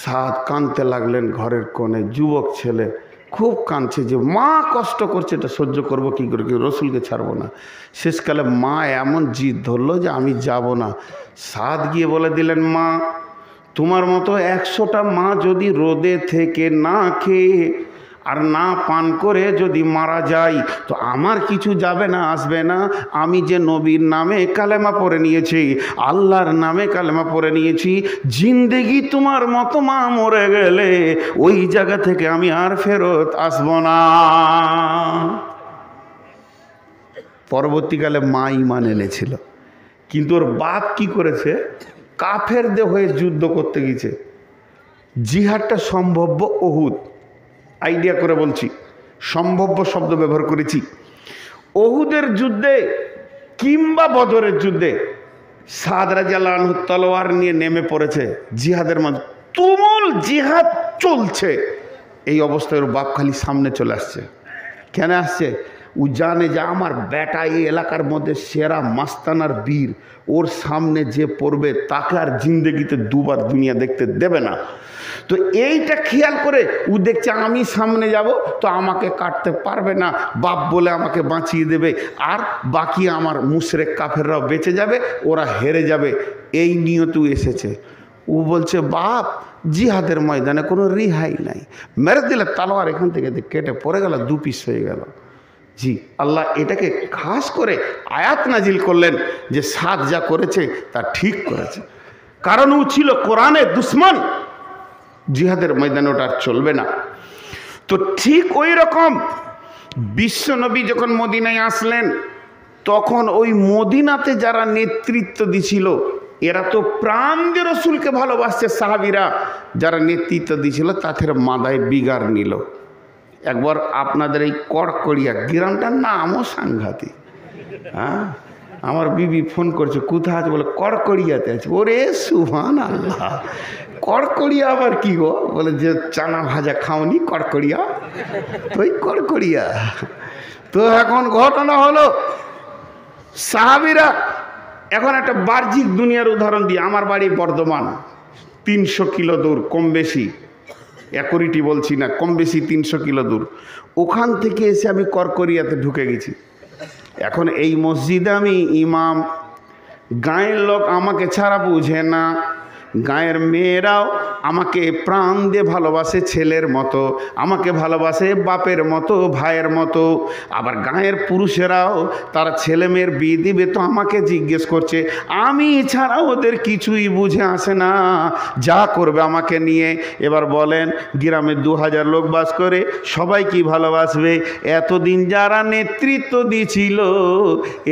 সাদ কাঁদতে লাগলেন ঘরের কোণে, যুবক ছেলে খুব কাঁদছে যে মা কষ্ট করছে, এটা সহ্য করবো কী করে, রসুলকে ছাড়বো না। শেষকালে মা এমন জিদ ধরলো যে আমি যাব না। সাদ গিয়ে বলে দিলেন, মা তোমার মতো একশোটা মা যদি রোদে থেকে না খেয়ে আর না পান করে যদি মারা যাই তো আমার কিছু যাবে না আসবে না, আমি যে নবীর নামে কালেমা পড়ে নিয়েছি, আল্লাহর নামে কালেমা পড়ে নিয়েছি, জিন্দেগি তোমার মতো মা মরে গেলে ওই জায়গা থেকে আমি আর ফেরত আসব না। পরবর্তীকালে মা ইমান এনেছিল, কিন্তু ওর বাপ কি করেছে, কাফেরদের হয়ে যুদ্ধ করতে গিয়েছে। জিহাদটা সম্ভব্য উহুদ, আইডিয়া করে বলছি, সম্ভব্য শব্দ ব্যবহার করেছি। উহুদের যুদ্ধে কিংবা বদরের যুদ্ধে সাদ রাদিয়াল্লাহু আনহু তলোয়ার নিয়ে নেমে পড়েছে জিহাদের মাঝে, তুমুল জিহাদ চলছে। এই অবস্থায় ওর বাপ খালি সামনে চলে আসছে। কেন আসছে? ও জানে যে আমার বেটা এই এলাকার মধ্যে সেরা মাস্তানার বীর, ওর সামনে যে পড়বে তাকে আর জিন্দেগিতে দুবার দুনিয়া দেখতে দেবে না। তো এইটা খেয়াল করে ও দেখছে আমি সামনে যাব তো আমাকে কাটতে পারবে না, বাপ বলে আমাকে বাঁচিয়ে দেবে, আর বাকি আমার মুশরিক কাফেররাও বেঁচে যাবে, ওরা হেরে যাবে, এই নিয়তও এসেছে। ও বলছে, বাপ জিহাদের ময়দানে কোনো রিহাই নাই, মেরে দিলে তালোয়ার এখান থেকে কেটে পড়ে গেল, দু পিস হয়ে গেল। জি, আল্লাহ এটাকে খাস করে আয়াত নাজিল করলেন যে সাদ যা করেছে তা ঠিক করেছে, কারণ ও ছিল কোরআনের দুশ্মন, জিহাদের ময়দানে ওটা আর চলবে না। তো ঠিক ওই রকম বিশ্বনবী যখন মদিনায় আসলেন তখন ওই মদিনাতে যারা নেতৃত্ব দিছিল, এরা তো প্রাণ দিয়ে রসুলকে ভালোবাসছে, সাহাবিরা যারা নেতৃত্ব দিছিল তাদের মাথায় বিগার নিল। একবার আপনাদের এই কড়কড়িয়া গ্রামটার নামও সাংঘাতিক। হ্যাঁ, আমার বিবি ফোন করছে, কোথা আছে বলে, কড়কড়িয়াতে আছে। ওরে সুবহানাল্লাহ, কড়কড়িয়া আবার কি গো? বলে যে চানা ভাজা খাওনি কড়কড়িয়া, তো ওই কড়কড়িয়া। তো এখন ঘটনা হলো, সাহাবিরা এখন একটা বাহ্যিক দুনিয়ার উদাহরণ দিই। আমার বাড়ি বর্ধমান, তিনশো কিলো দূর, কম বেশি, অ্যাকুরেটলি বলছি না, কম বেশি তিনশো কিলো দূর। ওখান থেকে এসে আমি করকরিয়াতে ঢুকে গেছি। এখন এই মসজিদে আমি ইমাম, গাঁয়ের লোক আমাকে ছাড়া বুঝে না, গাঁয়ের মেয়েরাও আমাকে প্রাণ দিয়ে ভালোবাসে, ছেলের মতো আমাকে ভালোবাসে, বাপের মতো, ভাইয়ের মতো। আবার গাঁয়ের পুরুষেরাও তারা ছেলে মেয়ের বিয়ে দিবে তো আমাকে জিজ্ঞেস করছে, আমি ছাড়া ওদের কিছুই বুঝে আসে না, যা করবে আমাকে নিয়ে। এবার বলেন, গ্রামে দু হাজার লোক বাস করে, সবাই কি ভালোবাসবে? এতদিন যারা নেতৃত্ব দিয়েছিল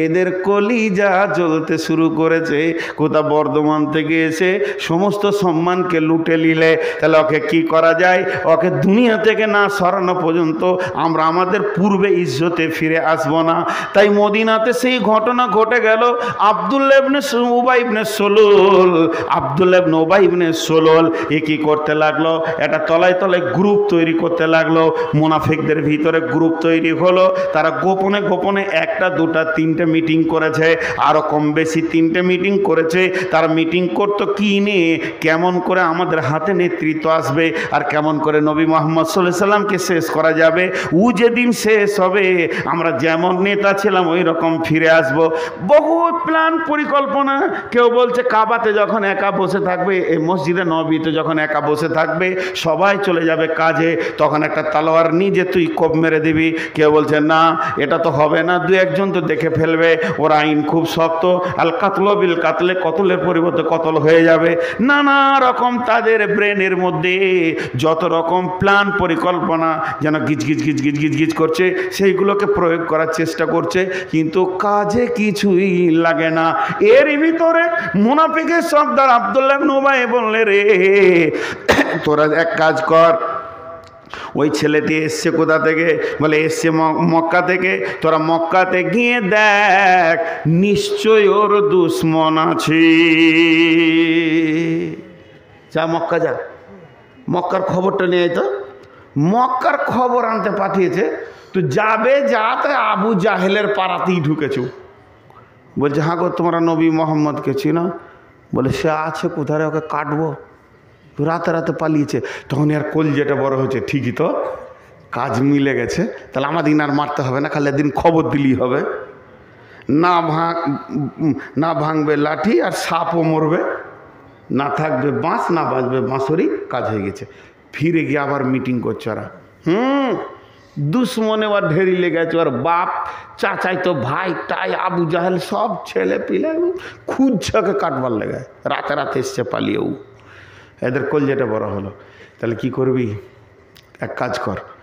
এদের কলিজা জ্বলতে শুরু করেছে, কোথা বর্ধমান থেকে এসে সমস্ত সম্মানকে লুটে নিলে। তাহলে ওকে কি করা যায়? ওকে দুনিয়া থেকে না সরানো পর্যন্ত আমরা আমাদের পূর্বে ইজ্জতে ফিরে আসব না। তাই মদিনাতে সেই ঘটনা ঘটে গেল। আব্দুল্লাহ ইবনে উবাই ইবনে সুলুল, আব্দুল্লাহ ইবনে উবাই ইবনে সুলুল এ কি করতে লাগলো? এটা তলায় তলায় গ্রুপ তৈরি করতে লাগলো। মুনাফিকদের ভিতরে গ্রুপ তৈরি হলো, তারা গোপনে গোপনে একটা দুটা তিনটে মিটিং করেছে, আরও কম বেশি তিনটে মিটিং করেছে। তারা মিটিং করতো কি নিয়ে, কেমন করে আমাদের হাতে নেতৃত্ব আসবে আর কেমন করে নবী মুহাম্মদ সাল্লাল্লাহু আলাইহি সাল্লামকে শেষ করা যাবে। ও যেদিন শেষ হবে আমরা যেমন নেতা ছিলাম ওই রকম ফিরে আসব। বহু প্ল্যান পরিকল্পনা। কেউ বলছে কাবাতে যখন একা বসে থাকবে, এই মসজিদে নববীতে যখন একা বসে থাকবে, সবাই চলে যাবে কাজে, তখন একটা তলোয়ার নিজে তুই কোপ মেরে দিবি। কেউ বলছে না, এটা তো হবে না, দু একজন তো দেখে ফেলবে, ওর আইন খুব শক্ত, আল কাতল বিল কাতলে, কতলের পরিবর্তে কতল হয়ে যাবে। নানা রকম তাদের ব্রেনের মধ্যে যত রকম প্ল্যান পরিকল্পনা যেন গিজগিজ গিজগিজ গিজগিজ করছে, সেইগুলোকে প্রয়োগ করার চেষ্টা করছে, কিন্তু কাজে কিছুই লাগে না। এর ভিতরে মুনাফিকের সর্দার আব্দুল্লাহ ইবনে উবাই বললে, রে তোরা এক কাজ কর, ওই ছেলেটি এসছে কোথা থেকে? বলে এসছে মক্কা থেকে, তোরা মক্কাতে গিয়ে দেখ, নিশ্চয় ওর দুশ্মন আছে, যা মক্কা যা, মক্কার খবরটা নিয়ে আয়। তো মক্কার খবর আনতে পাঠিয়েছে। तो जाबे जाते आबू जाहिलेर पाराती ढुकेछु बोल हाँ गो तुम्हारा नबी मोहम्मद के छी ना बोले से आछे कुधारे ओके काटबो रात रात पालिये तखन यार कलजेटा बड़ो होछे ठीक तो काज मिले गेछे ताहले आमादेर दिन आर मारते हबे ना खाली दिन खबर दिली हबे ना भांग ना भांगबे लाठी और सापो मरबे ना थाकबे बाँस ना बाजबे बाँसुरी काज हये गेछे फिरे गिये आबार मीटिंग करछरा हम्म दुश्मने वा ढेरी ले गए और बाप चाचाई तो भाई टाई आबू जहल सब छेले पीले खुद छके काटवार ले गए रात रात इससे पालिए इधर कलजेटा बड़ा हलो ताहले कि करबी एक काज कर